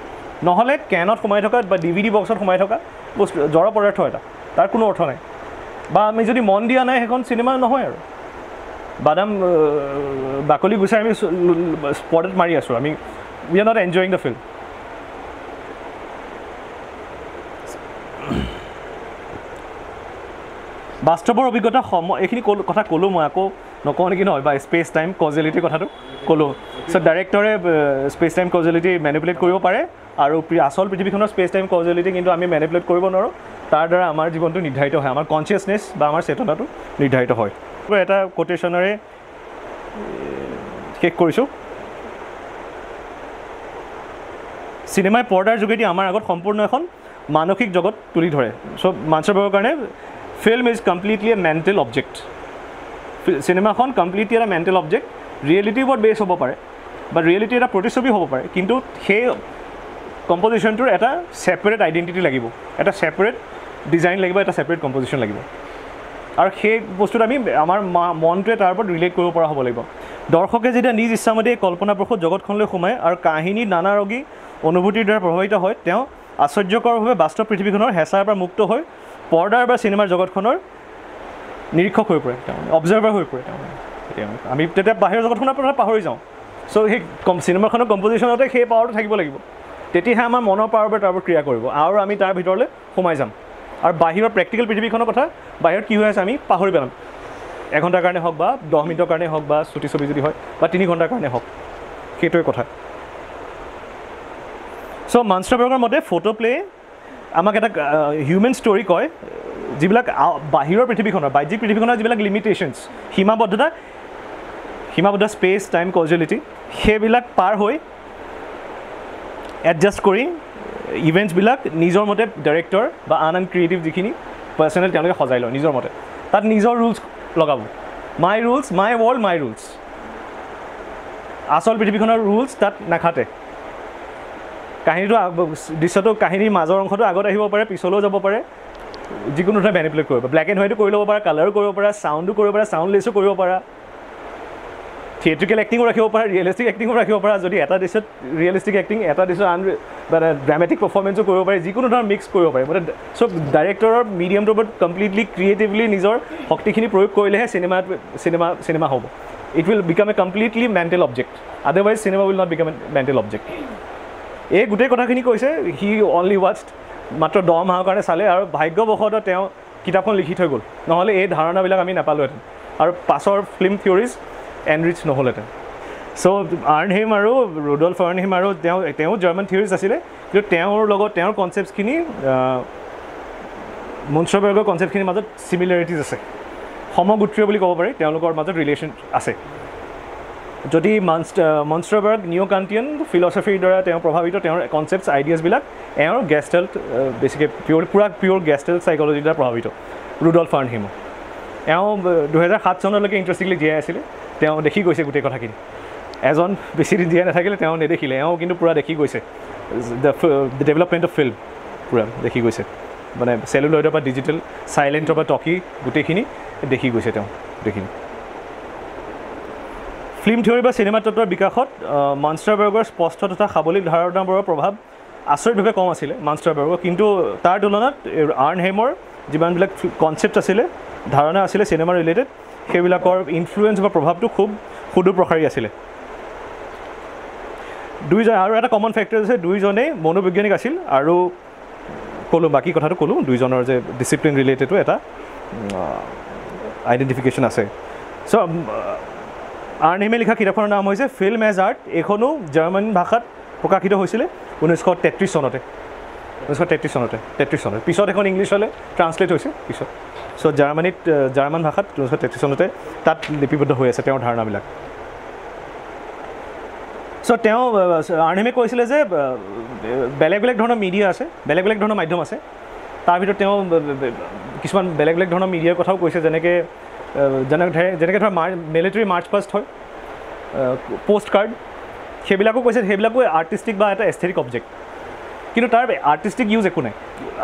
নহলে কেনত সোমাই থকা বা ডিভিডি বক্সত সোমাই থকা বস্তু জড় পদাৰ্থ এটা তাৰ কোনো অৰ্থ নাই বা আমি যদি মন দিয়া নাই হেখন সিনেমা নহয় আৰু Badam Bakoli Gusai I spotted Maria so I mean we are not enjoying the film. Bastobor Bigota Homo Echini Kota Kolo Moako Nokoniki by space time causality Kotato Kolo. So director space time causality manipulate Koyo Pare, Arupi Asol Pitibikono space time causality into Ami manipulate Koyonoro, Tardara Amar Jibon to Nidhaito Hammer consciousness, Bamar Setonato, Nidhaito Hoy. এটা কোটেশনৰে check কৰিছো সিনেমাৰ পৰ্দাৰ যোগেদি আমাৰ আগত সম্পূৰ্ণ এখন মানসিক জগত তুলি ধৰে সো মানসবৰ কাৰণে film is completely a mental object সিনেমাখন কমপ্লিটলি এটা মেন্টাল অবজেক্ট ৰিয়েলিটি ওপৰত বেস হ'ব পাৰে বা ৰিয়েলিটি এটা প্ৰতিচ্ছবি হ'ব পাৰে কিন্তু সেই কম্পোজিশনটোৰ এটা সেপাৰেট আইডেন্টিটি লাগিব এটা সেপাৰেট ডিজাইন লাগিব এটা সেপাৰেট কম্পোজিশন লাগিব আৰ সেই বস্তুটা আমি আমাৰ মনটোৱে তাৰ ওপৰত ৰিলেট কৰিব পৰা হ'ব লাগিব দৰ্শকে যেতিয়া নিজ ইচ্ছামতে কল্পনাপ্ৰসূত জগতখনলৈ সোমায় আৰু কাহিনী নানা ৰগী অনুভূতিৰ দ্বাৰা প্ৰভাৱিত হয় তেওঁ আশ্চৰ্যকৰভাৱে বাস্তৱ পৃথিৱীখনৰ হেঁচাৰ পৰা মুক্ত হৈ পৰ্দাৰ বা চিনেমাৰ জগতখনৰ নিৰীক্ষক হৈ পৰে তেওঁ অবজাৰ্ভাৰ হৈ পৰে তেওঁ আমি তেতিয়া বাহিৰৰ জগতখনৰ পৰা পাহৰি যাওঁ সো সেই চিনেমাখনৰ কম্পোজিশনতে সেই পাৱাৰটো থাকিব লাগিব তেতিয়াহে আমাৰ মনৰ পাৱাৰবে তাৰ ওপৰত ক্ৰিয়া কৰিব আৰু আমি তাৰ ভিতৰলৈ সোমাই যাম আৰ বাহিৰৰ প্ৰ্যাকটিক্যাল পৃথিৱীখনৰ কথা বাহিৰত কি হৈ আছে আমি পাহৰি পেলাম এক ঘন্টাৰ কাৰণে হওক বা দহ মিনিটৰ কাৰণে হওক বা ছুটি ছবি যদি হয় বা তিনি ঘন্টাৰ কাৰণে হওক সেইটোৱে কথা সো মনস্টাৰবাৰ্গৰ মতে ফটো প্লে আমাক এটা হিউম্যান ষ্টৰি কয় যিবিলাক বাহিৰৰ পৃথিৱীখনৰ বাহ্যিক পৃথিৱীখনৰ যিবিলাক লিমিটেশনস সীমাবদ্ধতা সীমাবদ্ধ স্পেস টাইম কজুৱেলিটি সেইবিলাক পাৰ হৈ এডজাস্ট কৰি Events bilak nizor mote director ba anan creative dikhini personal tyamle hojai lo nizor mote tat nizor rules logabo my rules my world my rules asol prithibikhonar rules tat nakhate kahini to dishoto kahini major onkho to agot ahibo pare pisolo jabo pare jikono ta manipulate koribo black and white kori lobo pare color koribo pare sound koribo pare soundless koribo pare theatrical acting or rakhibo para realistic acting or rakhibo para jodi eta disot realistic acting eta disot dramatic performance o koribo pare jikono dhar mix koribo pare but so director or medium to but completely creatively nijor hokti khini proyog korile cinema cinema cinema hobo it will become a completely mental object otherwise cinema will not become a mental object ei gute kotha khini koise he only watched matra dom ha karone sale aru bhagyoboshoto teo kitabon likhi thoi gol nohole ei dharona bilak ami napalu eten aru pasor film theories Enrich no hole so Arnheim aru Rudolf Arnheim aru teo teo German theories asile jo teor logot teor concepts kini Münsterberger concept kini majot similarities ase homogutriya boli kobo pare teo logor majot relation ase jodi Münsterberg neo Kantian philosophy dora teo prabhavito teor concepts ideas bilak eor Gestalt basically pure pura pure Gestalt psychology dora prabhavito Rudolf Arnheim এও দুই হাজাৰ সাত চনলৈকে interestingly দিয়া আছিল তেওঁ দেখি গৈছে গুটে কথা কিনি এজন বেছি দিন দিয়া নাথাকিলে তেওঁ নেদেখিলে এও কিন্তু পুৰা দেখি গৈছে দ্য ডেভেলপমেণ্ট অফ ফিল্ম পুৰা দেখি গৈছে মানে সেলুলয়েডৰ পৰা ডিজিটেল সাইলেন্টৰ পৰা টকি গুটেখিনি দেখি গৈছে তেওঁ দেখিন ফিল্ম থিয়ৰী বা চিনেমা তত্ত্বৰ বিকাশত মনস্টাৰবাৰ্গৰ স্পষ্ট তথা সাবলীল ধাৰণাবোৰৰ প্ৰভাৱ আচৰিতভাৱে কম আছিল মনস্টাৰবাৰ্গৰ কিন্তু তাৰ তুলনাত আৰ্নহেমৰ যিমানবিলাক কনসেপ্ট আছিল ধাৰণা আছিল সিনেমা ৰিলেটেড সেইবিলাকৰ ইনফ্লুয়েন্স বা প্ৰভাৱটো খুব সুদূৰ প্ৰসাৰী আছিল দুইজন আৰু এটা কমন ফ্যাক্টৰ আছে দুইজনে মনোবৈজ্ঞানিক আছিল আৰু কলো বাকি কথাটো কলো দুইজনৰ যে ডিসিপ্লিন ৰিলেটেডটো এটা আইডেন্টিফিকেশন আছে সো আৰ্নহেইমে লিখা কিতাপৰ নাম হৈছে ফিল্ম এজ আৰ্ট এখনো জাৰ্মান ভাষাত প্ৰকাশিত হৈছিল nineteen thirty-three চনতে nineteen thirty-three চনতে thirty-three চনত পিছত এখন ইংলিছলৈ ট্রান্সলেট হৈছে পিছত সো জার্মানিত জার্মান ভাষাত nineteen thirty-three চনতে তাত লিপিবদ্ধ হৈ আছে তেওঁৰ ধাৰণাবিলাক সো তেওঁ আৰ্ণহেমে কৈছিল যে বেলেগ বেলেগ ধৰণৰ মিডিয়া আছে বেলেগ বেলেগ ধৰণৰ মাধ্যম আছে তাৰ ভিতৰত তেওঁ কিছুমান বেলেগ বেলেগ ধৰণৰ মিডিয়াৰ কথাও কৈছে যেনেকে জনগঠে যেনেকে ধৰ মিলিটাৰী মাৰ্চ পাস্ট হয় পোস্ট কাৰ্ড খেবিলাকো কৈছে হেবিলাকো আৰ্টিস্টিক বা এটা এস্থেটিক অবজেক্ট কিন্তু তাৰ আৰ্টিস্টিক ইউজ একো নাই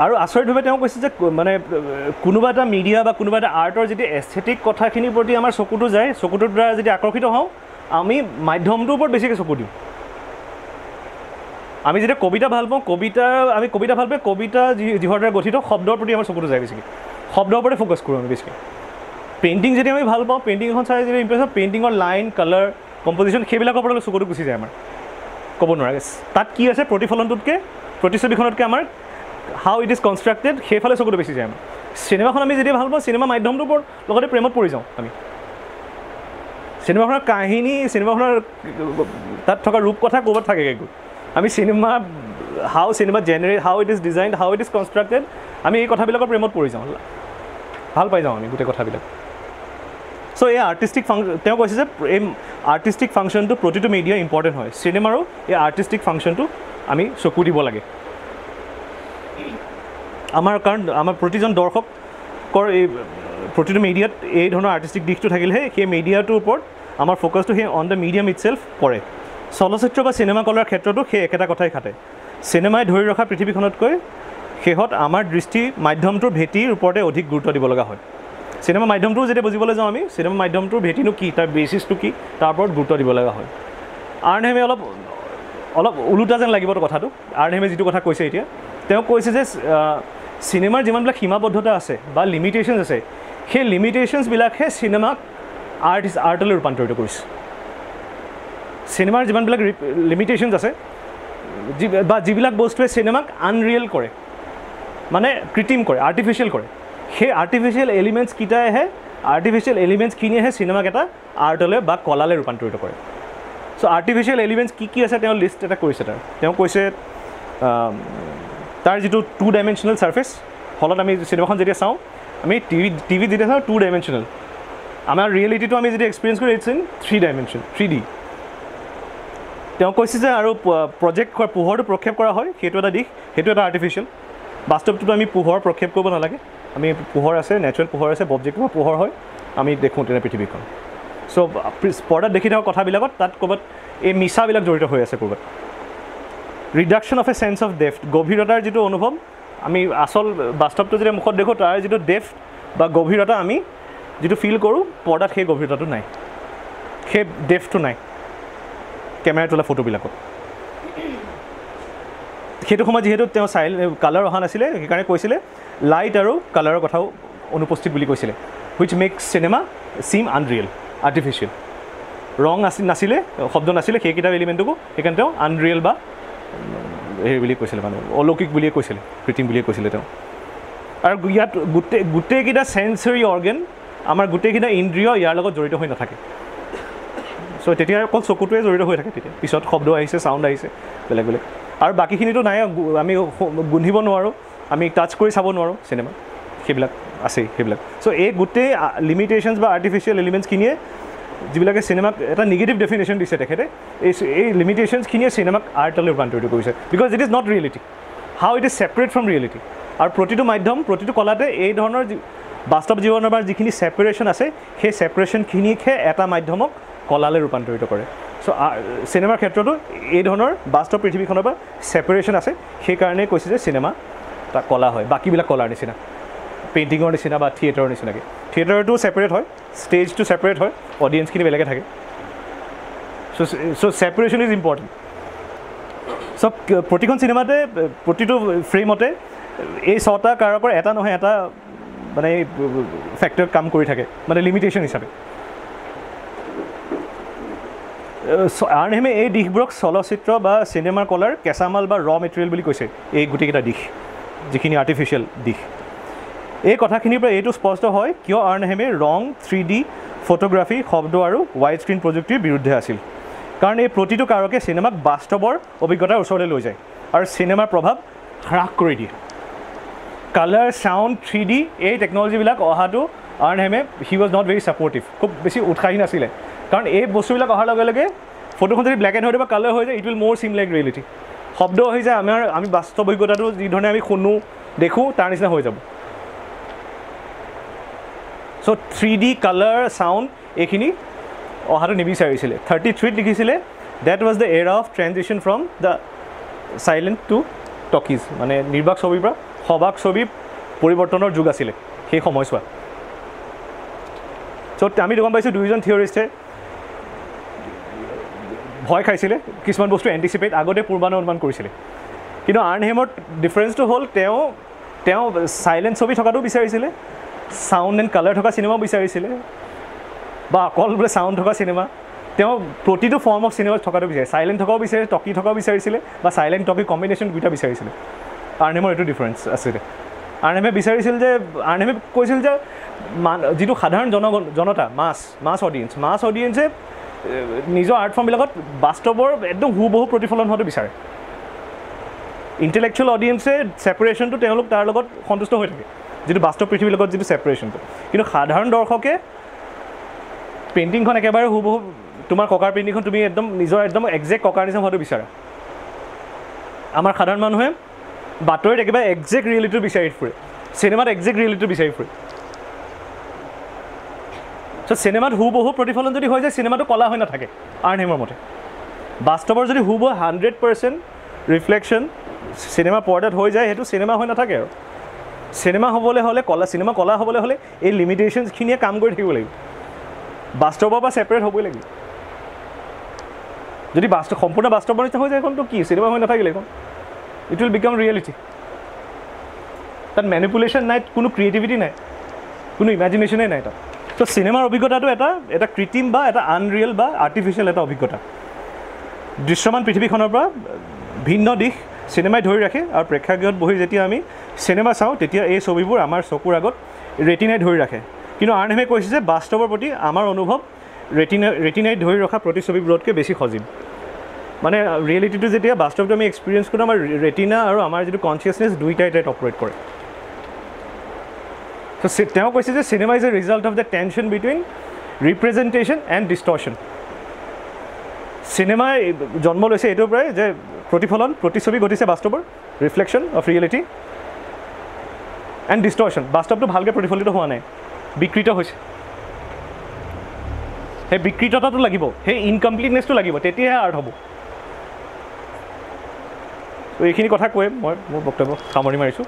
আৰু আচৰিতভাৱে তেওঁ কৈছে যে মানে কোনোবা এটা মিডিয়া বা কোনোবা এটা আৰ্টৰ যদি এস্থেটিক কথাখিনিৰ প্ৰতি আমাৰ চকুটো যায় চকুটোৰ দ্বাৰা যদি আকৰ্ষিত হওঁ আমি মাধ্যমটোৰ ওপৰত বেছিকৈ চকু দিওঁ আমি যেতিয়া কবিতা ভাল পাওঁ কবিতা আমি কবিতা ভাল পাওঁ কবিতা যিহৰ দ্বাৰা গঠিত শব্দৰ প্ৰতি আমাৰ চকুটো যায় বেছিকৈ শব্দৰ ওপৰত ফোকাছ কৰোঁ আমি বেছিকৈ পেইণ্টিং যেতিয়া আমি ভাল পাওঁ পেইণ্টিং এখন চাই যেতিয়া ইমপ্ৰেছ পেইণ্টিঙৰ লাইন কালাৰ কম্পোজিশন খেবিলাকৰ ওপৰত চকুটো গুচি যায় আমাৰ ক'ব নোৱাৰে তাত কি আছে প্ৰতিফলনটোতকে প্ৰতিচ্ছবিখনতকে আমাৰ হাউ ইট ইজ কনষ্ট্ৰাক্টেড সেইফালে চকুটো বেছি যায় আমাৰ চিনেমাখন আমি যেতিয়া ভাল পাওঁ চিনেমা মাধ্যমটোৰ ওপৰত লগতে প্ৰেমত পৰি যাওঁ আমি চিনেমাখনৰ কাহিনী চিনেমাখনৰ তাত থকা ৰূপকথা ক'ৰবাত থাকেগৈ আমি cinema how cinema generate how it is design how it is constructed আমি এই কথাবিলাকৰ প্ৰেমত পৰি যাওঁ ভাল পাই যাওঁ আমি গোটেই কথাবিলাক সো এই আৰ্টিস্টিক ফাংশন তেওঁ কৈছে যে এই আৰ্টিস্টিক ফাংশনটো প্ৰতিটো মিডিয়া ইম্পৰ্টেণ্ট হয় চিনেমাৰো এই আৰ্টিস্টিক ফাংশনটো আমি চকু দিব লাগে আমাৰ কাৰণ আমাৰ প্ৰতিজন দৰ্শকৰ এই প্ৰতিটো মিডিয়াত এই ধৰণৰ আৰ্টিস্টিক দিশটো থাকিলেহে সেই মিডিয়াটোৰ ওপৰত আমাৰ ফ'কাছটো সেই অন দ্য মিডিয়াম ইটছেল্ফ পৰে চলচ্চিত্ৰ বা চিনেমা কলাৰ ক্ষেত্ৰতো সেই একেটা কথাই খাটে চিনেমাই ধৰি ৰখা পৃথিৱীখনতকৈ শেষত আমাৰ দৃষ্টি মাধ্যমটোৰ ভেটিৰ ওপৰতে অধিক গুৰুত্ব দিব লগা হয় চিনেমা মাধ্যমটো যেতিয়া বুজিবলৈ যাওঁ আমি চিনেমা মাধ্যমটোৰ ভেটিনো কি তাৰ বেচিছটো কি তাৰ ওপৰত গুৰুত্ব দিব লগা হয় আৰ্ণহেমে অলপ অলপ ওলোটা যেন লাগিব কথাটো আৰ্ণহেমে যিটো কথা কৈছে এতিয়া তেওঁ কৈছে যে চিনেমাৰ যিমানবিলাক সীমাবদ্ধতা আছে বা লিমিটেশ্যনছ আছে সেই লিমিটেশ্যনছবিলাকহে চিনেমাক আৰ্টিষ্ট আৰ্টলৈ ৰূপান্তৰিত কৰিছে চিনেমাৰ যিমানবিলাক লিমিটেশ্যনছ আছে যি বা যিবিলাক বস্তুৱে চিনেমাক আনৰিয়েল কৰে মানে কৃত্ৰিম কৰে আৰ্টিফিচিয়েল কৰে সেই আৰ্টিফিচিয়েল এলিমেণ্টছকেইটাইহে আৰ্টিফিচিয়েল এলিমেণ্টছখিনিয়েহে চিনেমাক এটা আৰ্টলৈ বা কলালৈ ৰূপান্তৰিত কৰে চ' আৰ্টিফিচিয়েল এলিমেণ্টছ কি কি আছে তেওঁ লিষ্ট এটা কৰিছে তাৰ তেওঁ কৈছে তাৰ যিটো টু ডাইমেনশ্যনেল ছাৰ্ফেচ হলত আমি চিনেমাখন যেতিয়া চাওঁ আমি টিভি টিভিত যেতিয়া চাওঁ টু ডাইমেনশ্যনেল আমাৰ ৰিয়েলিটিটো আমি যেতিয়া এক্সপিৰিয়েঞ্চ কৰোঁ it's in three dimension three D তেওঁ কৈছে যে আৰু প্ৰজেক্ট কৰা পোহৰটো প্ৰক্ষেপ কৰা হয় সেইটো এটা দিশ সেইটো এটা আৰ্টিফিচিয়েল বাস্তৱটোতো আমি পোহৰ প্ৰক্ষেপ কৰিব নালাগে আমি পোহৰ আছে নেচাৰেল পোহৰ আছে অবজেক্টিভ পোহৰ হয় আমি দেখোঁ তেনে পৃথিৱীখন চ' পৰ্দাত দেখি থকা কথাবিলাকত তাত ক'ৰবাত এই মিছাবিলাক জড়িত হৈ আছে ক'ৰবাত reduction of a sense of depth গভীৰতাৰ যিটো অনুভৱ আমি আচল বাস্তৱটো যেতিয়া মুখত দেখোঁ তাৰ যিটো ডেফ্থ বা গভীৰতা আমি যিটো ফিল কৰোঁ পৰ্দাত সেই গভীৰতাটো নাই সেই ডেফ্থটো নাই কেমেৰা তোলা ফটোবিলাকত সেইটো সময়ত যিহেতু তেওঁ চাইল কালাৰ অহা নাছিলে সেইকাৰণে কৈছিলে লাইট আৰু কালাৰৰ কথাও অনুপস্থিত বুলি কৈছিলে which makes cinema seem unreal artificial ৰং আছিল নাছিলে শব্দ নাছিলে সেইকেইটা এলিমেণ্টকো সেইকাৰণে তেওঁ আনৰিয়েল বা হেৰি বুলি কৈছিলে মানে অলৌকিক বুলিয়ে কৈছিলে কৃত্ৰিম বুলিয়ে কৈছিলে তেওঁ আৰু ইয়াত গোটেই গোটেইকেইটা চেঞ্চৰী অৰ্গেন আমাৰ গোটেইকেইটা ইন্দ্ৰিয় ইয়াৰ লগত জড়িত হৈ নাথাকে চ' তেতিয়া অকল চকুটোৱে জড়িত হৈ থাকে তেতিয়া পিছত শব্দ আহিছে চাউণ্ড আহিছে বেলেগ বেলেগ আৰু বাকীখিনিতো নাই আমি গোন্ধিব নোৱাৰোঁ আমি টাচ কৰি চাব নোৱাৰোঁ চিনেমা সেইবিলাক আছেই সেইবিলাক চ' এই গোটেই লিমিটেশ্যনছ বা আৰ্টিফিচিয়েল এলিমেণ্টছখিনিয়ে যিবিলাকে চিনেমাক এটা নিগেটিভ ডেফিনেশ্যন দিছে তেখেতে এই এই লিমিটেশ্যনছখিনিয়ে চিনেমাক আৰ্টলৈ ৰূপান্তৰিত কৰিছে because it is not reality how it is separate from reality আৰু প্ৰতিটো মাধ্যম প্ৰতিটো কলাতে এই ধৰণৰ বাস্তৱ জীৱনৰ পৰা যিখিনি ছেপাৰেশ্যন আছে সেই ছেপাৰেশ্যনখিনিকহে এটা মাধ্যমক কলালৈ ৰূপান্তৰিত কৰে চ' চিনেমাৰ ক্ষেত্ৰতো এই ধৰণৰ বাস্তৱ পৃথিৱীখনৰ পৰা ছেপাৰেশ্যন আছে সেইকাৰণেই কৈছে যে চিনেমা এটা কলা হয় বাকীবিলাক কলাৰ নিচিনা পেইণ্টিঙৰ নিচিনা বা থিয়েটাৰৰ নিচিনাকৈ থিয়েটাৰটো ছেপাৰেট হয় ষ্টেজটো ছেপাৰেট হয় অডিয়েঞ্চখিনি বেলেগে থাকে so' so' separation is important চব প্ৰতিখন চিনেমাতে প্ৰতিটো ফ্ৰেমতে এই ছটা কাৰকৰ এটা নহয় এটা মানে ফেক্টৰ কাম কৰি থাকে মানে লিমিটেশ্যন হিচাপে আৰ্ণহেমে এই দিশবোৰক চলচ্চিত্ৰ বা চিনেমাৰ কলাৰ কেঁচামাল বা ৰ মেটেৰিয়েল বুলি কৈছে এই গোটেইকেইটা দিশ যিখিনি আৰ্টিফিচিয়েল দিশ এই কথাখিনিৰ পৰা এইটো স্পষ্ট হয় কিয় আৰ্ণহেমে ৰং থ্ৰী ডি ফটোগ্ৰাফী শব্দ আৰু ৱাইড স্ক্ৰীণ প্ৰযুক্তিৰ বিৰুদ্ধে আছিল কাৰণ এই প্ৰতিটো কাৰকে সিনেমাক বাস্তবৰ অভিজ্ঞতাৰ ওচৰলৈ লৈ যায় আৰু সিনেমাৰ প্ৰভাৱ হ্ৰাস কৰি দিয়ে কালাৰ সাউন্ড থ্রি ডি এই টেকনলজি বিলাক অহাটো আর্নহেমে he was not very supportive খুব বেছি উৎসাহী নাছিল কারণ এই বস্তু বিলাক অহাৰ লগে লগে ফটোখন যদি ব্ল্যাক এন্ড হোৱাইট বা কালাৰ হৈ যায় ইট উইল মোৰ সিম লাইক ৰিয়েলিটি শব্দ হৈ যায় আমাৰ আমি বাস্তৱ অভিজ্ঞতাটো যি ধৰণে আমি শুনো দেখো তাৰ নিচিনা হৈ যাব so three D colour sound এখিনি অহাটো নিবিচাৰিছিলে থাৰ্টি থ্ৰি লিখিছিলে that was the era of transition from the silent to talkies মানে নিৰ্বাক ছবিৰ পৰা সবাক ছবি পৰিৱৰ্তনৰ যুগ আছিল সেই সময়ছোৱা সো আমি গম পাইছো দুইজন থিয়ৰিষ্টে ভয় খাইছিলে কিছুমান বস্তু এন্টিসিপেট আগতে পূৰ্বানুমান কৰিছিলে কিন্তু আৰ্নহেমৰ ডিফাৰেন্সটো হ'ল তেওঁ তেওঁ সাইলেন্ট ছবি থকাটো বিচাৰিছিলে সাউন্ড এণ্ড কালাৰ থকা চিনেমা বিচাৰিছিলে বা অকল বোলে সাউন্ড থকা চিনেমা তেওঁ প্ৰতিটো ফৰ্ম অফ চিনেমা থকাটো বিচাৰিছিলে সাইলেন্ট থকাও বিচাৰিছিলে টকি থকাও বিচাৰিছিলে বা সাইলেন্ট টকি কম্বিনেশ্যন দুটা বিচাৰিছিলে আৰ্নহেমৰ এইটো ডিফাৰেন্স আছিলে আৰ্নহেমে বিচাৰিছিল যে আৰ্নহেমে কৈছিল যে যিটো সাধাৰণ জনগণ জনতা মাছ মাছ অডিয়েঞ্চ মাছ অডিয়েঞ্চে নিজৰ আৰ্ট ফৰ্মবিলাকত বাস্তৱৰ একদম হুবহু প্ৰতিফলন হোৱাটো বিচাৰে ইণ্টেলেকচুৱেল অডিয়েঞ্চে ছেপাৰেশ্যনটো তেওঁলোক তাৰ লগত সন্তুষ্ট হৈ থাকে যেটো বাস্তৱ পৃথিৱীৰ লগত যেটো ছেপাৰেশ্যনটো কিন্তু সাধাৰণ দৰ্শকে পেইণ্টিংখন একেবাৰে হুবহু তোমাৰ ককাৰ পেইণ্টিংখন তুমি একদম নিজৰ একদম একজেক্ট ককাৰ নিচিনা হোৱাটো বিচাৰা আমাৰ সাধাৰণ মানুহে বাতৰিত একেবাৰে একজেক্ট ৰিয়েলিটিটো বিচাৰি ফুৰে চিনেমাত একজেক্ট ৰিয়েলিটিটো বিচাৰি ফুৰে সো সিনেমাত হুবহু প্ৰতিফলন যদি হৈ যায় সিনেমাটো কলা হৈ নাথাকে আৰ্নহেমৰ মতে বাস্তৱৰ যদি হুবহু হান্ড্ৰেড পাৰ্সেন্ট ৰিফ্লেকশন সিনেমা পৰ্দাত হৈ যায় সেইটো সিনেমা হৈ নাথাকে আৰু সিনেমা হ'বলৈ হ'লে কলা সিনেমা কলা হ'বলৈ হ'লে এই লিমিটেশ্যনখিনিয়ে কাম কৰি থাকিব লাগিব বাস্তৱৰ পৰা সেপাৰেট হ'বই লাগিব যদি বাস্তৱ সম্পূৰ্ণ বাস্তৱৰ নিচিনা হৈ যায় এখন তো কি সিনেমা হৈ নাথাকিলে এখন ইট উইল বিকাম ৰিয়েলিটি তাত মেনিপুলেশ্যন নাই কোনো ক্ৰিয়েটিভিটি নাই কোনো ইমাজিনেশ্যনেই নাই তাত তো সিনেমার অভিজ্ঞতাটো এটা এটা কৃত্রিম বা এটা আনরিয়েল বা আর্টিফিশিয়াল এটা অভিজ্ঞতা দৃশ্যমান পৃথিৱীখনৰ পৰা ভিন্ন দিশ সিনেমাই ধৰি ৰাখে আৰু প্ৰেক্ষাগৃহত বহি যেতিয়া আমি সিনেমা চাওঁ তেতিয়া এই ছবিবোৰ আমাৰ চকুৰ আগত ৰেটিনাই ধৰি ৰাখে কিন্তু আৰ্নহেমে কৈছে যে বাস্তৱৰ প্ৰতি আমাৰ অনুভৱ ৰেটিনা ৰেটিনাই ধৰি ৰখা প্ৰতিচ্ছবিবোৰতকৈ বেছি সজীৱ মানে ৰিয়েলিটিটো যেতিয়া বাস্তৱটো আমি এক্সপিৰিয়েঞ্চ কৰোঁ আমাৰ ৰেটিনা আৰু আমাৰ যিটো কনচিয়াছনেছ দুইটাই তাত অপাৰেট কৰে So, তেওঁ কৈছে যে cinema is a result of the tension between representation and distortion. Cinema জন্ম লৈছে এইটোৰ পৰাই যে প্ৰতিফলন প্ৰতিচ্ছবি ঘটিছে বাস্তৱৰ reflection of reality and distortion বাস্তৱটো ভালকৈ প্ৰতিফলিত হোৱা নাই বিকৃত হৈছে সেই বিকৃততাটো লাগিব সেই ইনকমপ্লিটনেছটো লাগিব তেতিয়াহে আৰ্ট হ'ব তো এইখিনি কথা কৈ মই মোৰ বক্তব্য সামৰণি মাৰিছোঁ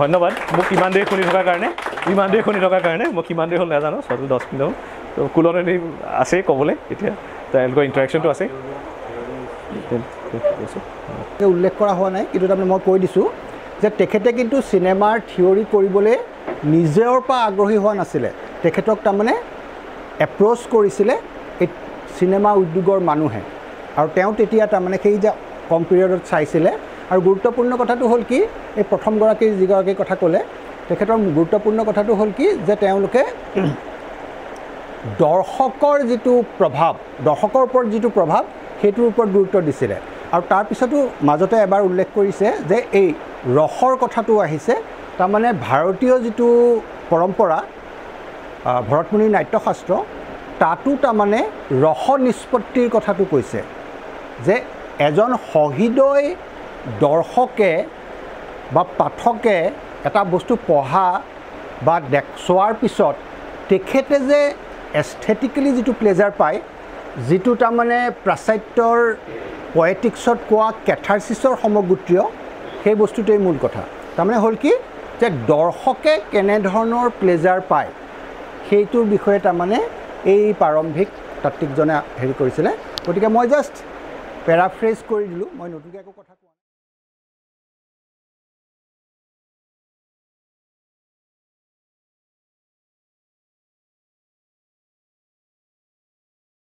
ধন্যবাদ মোক কিমান দেৰি শুনি থকাৰ কাৰণে ইমান দেৰি শুনি থকাৰ কাৰণে মই কিমান দেৰি হ'ল নাজানো ছয় দহ মিনিট হ'ল তো কুলনেৰি আছে ক'বলৈ এতিয়া তেওঁলোকৰ ইণ্টাৰেকশ্যনটো আছে উল্লেখ কৰা হোৱা নাই কিন্তু তাৰমানে মই কৈ দিছোঁ যে তেখেতে কিন্তু চিনেমাৰ থিয়ৰী কৰিবলৈ নিজৰ পৰা আগ্ৰহী হোৱা নাছিলে তেখেতক তাৰমানে এপ্ৰ'চ কৰিছিলে এই চিনেমা উদ্যোগৰ মানুহে আৰু তেওঁ তেতিয়া তাৰমানে সেই যে কম পিৰিয়ডত চাইছিলে আৰু গুৰুত্বপূৰ্ণ কথাটো হ'ল কি এই প্ৰথমগৰাকীৰ যিগৰাকীৰ কথা ক'লে তেখেতৰ গুৰুত্বপূৰ্ণ কথাটো হ'ল কি যে তেওঁলোকে দৰ্শকৰ যিটো প্ৰভাৱ দৰ্শকৰ ওপৰত যিটো প্ৰভাৱ সেইটোৰ ওপৰত গুৰুত্ব দিছিলে আৰু তাৰপিছতো মাজতে এবাৰ উল্লেখ কৰিছে যে এই ৰসৰ কথাটো আহিছে তাৰমানে ভাৰতীয় যিটো পৰম্পৰা ভৰতমুনিৰ নাট্যশাস্ত্ৰ তাতো তাৰমানে ৰস নিষ্পত্তিৰ কথাটো কৈছে যে এজন সহৃদয় দৰ্শকে বা পাঠকে এটা বস্তু পঢ়া বা দেখ চোৱাৰ পিছত তেখেতে যে এস্থেটিকেলি যিটো প্লেজাৰ পায় যিটো তাৰমানে প্ৰাচ্যাত্যৰ পয়েটিক্সত কোৱা কেথাৰচিছৰ সমগোত্ৰীয় সেই বস্তুটোৱেই মূল কথা তাৰমানে হ'ল কি যে দৰ্শকে কেনেধৰণৰ প্লেজাৰ পায় সেইটোৰ বিষয়ে তাৰমানে এই প্ৰাৰম্ভিক তাত্ত্বিকজনে হেৰি কৰিছিলে গতিকে মই জাষ্ট পেৰাফ্ৰেজ কৰি দিলোঁ মই নতুনকৈ একো কথা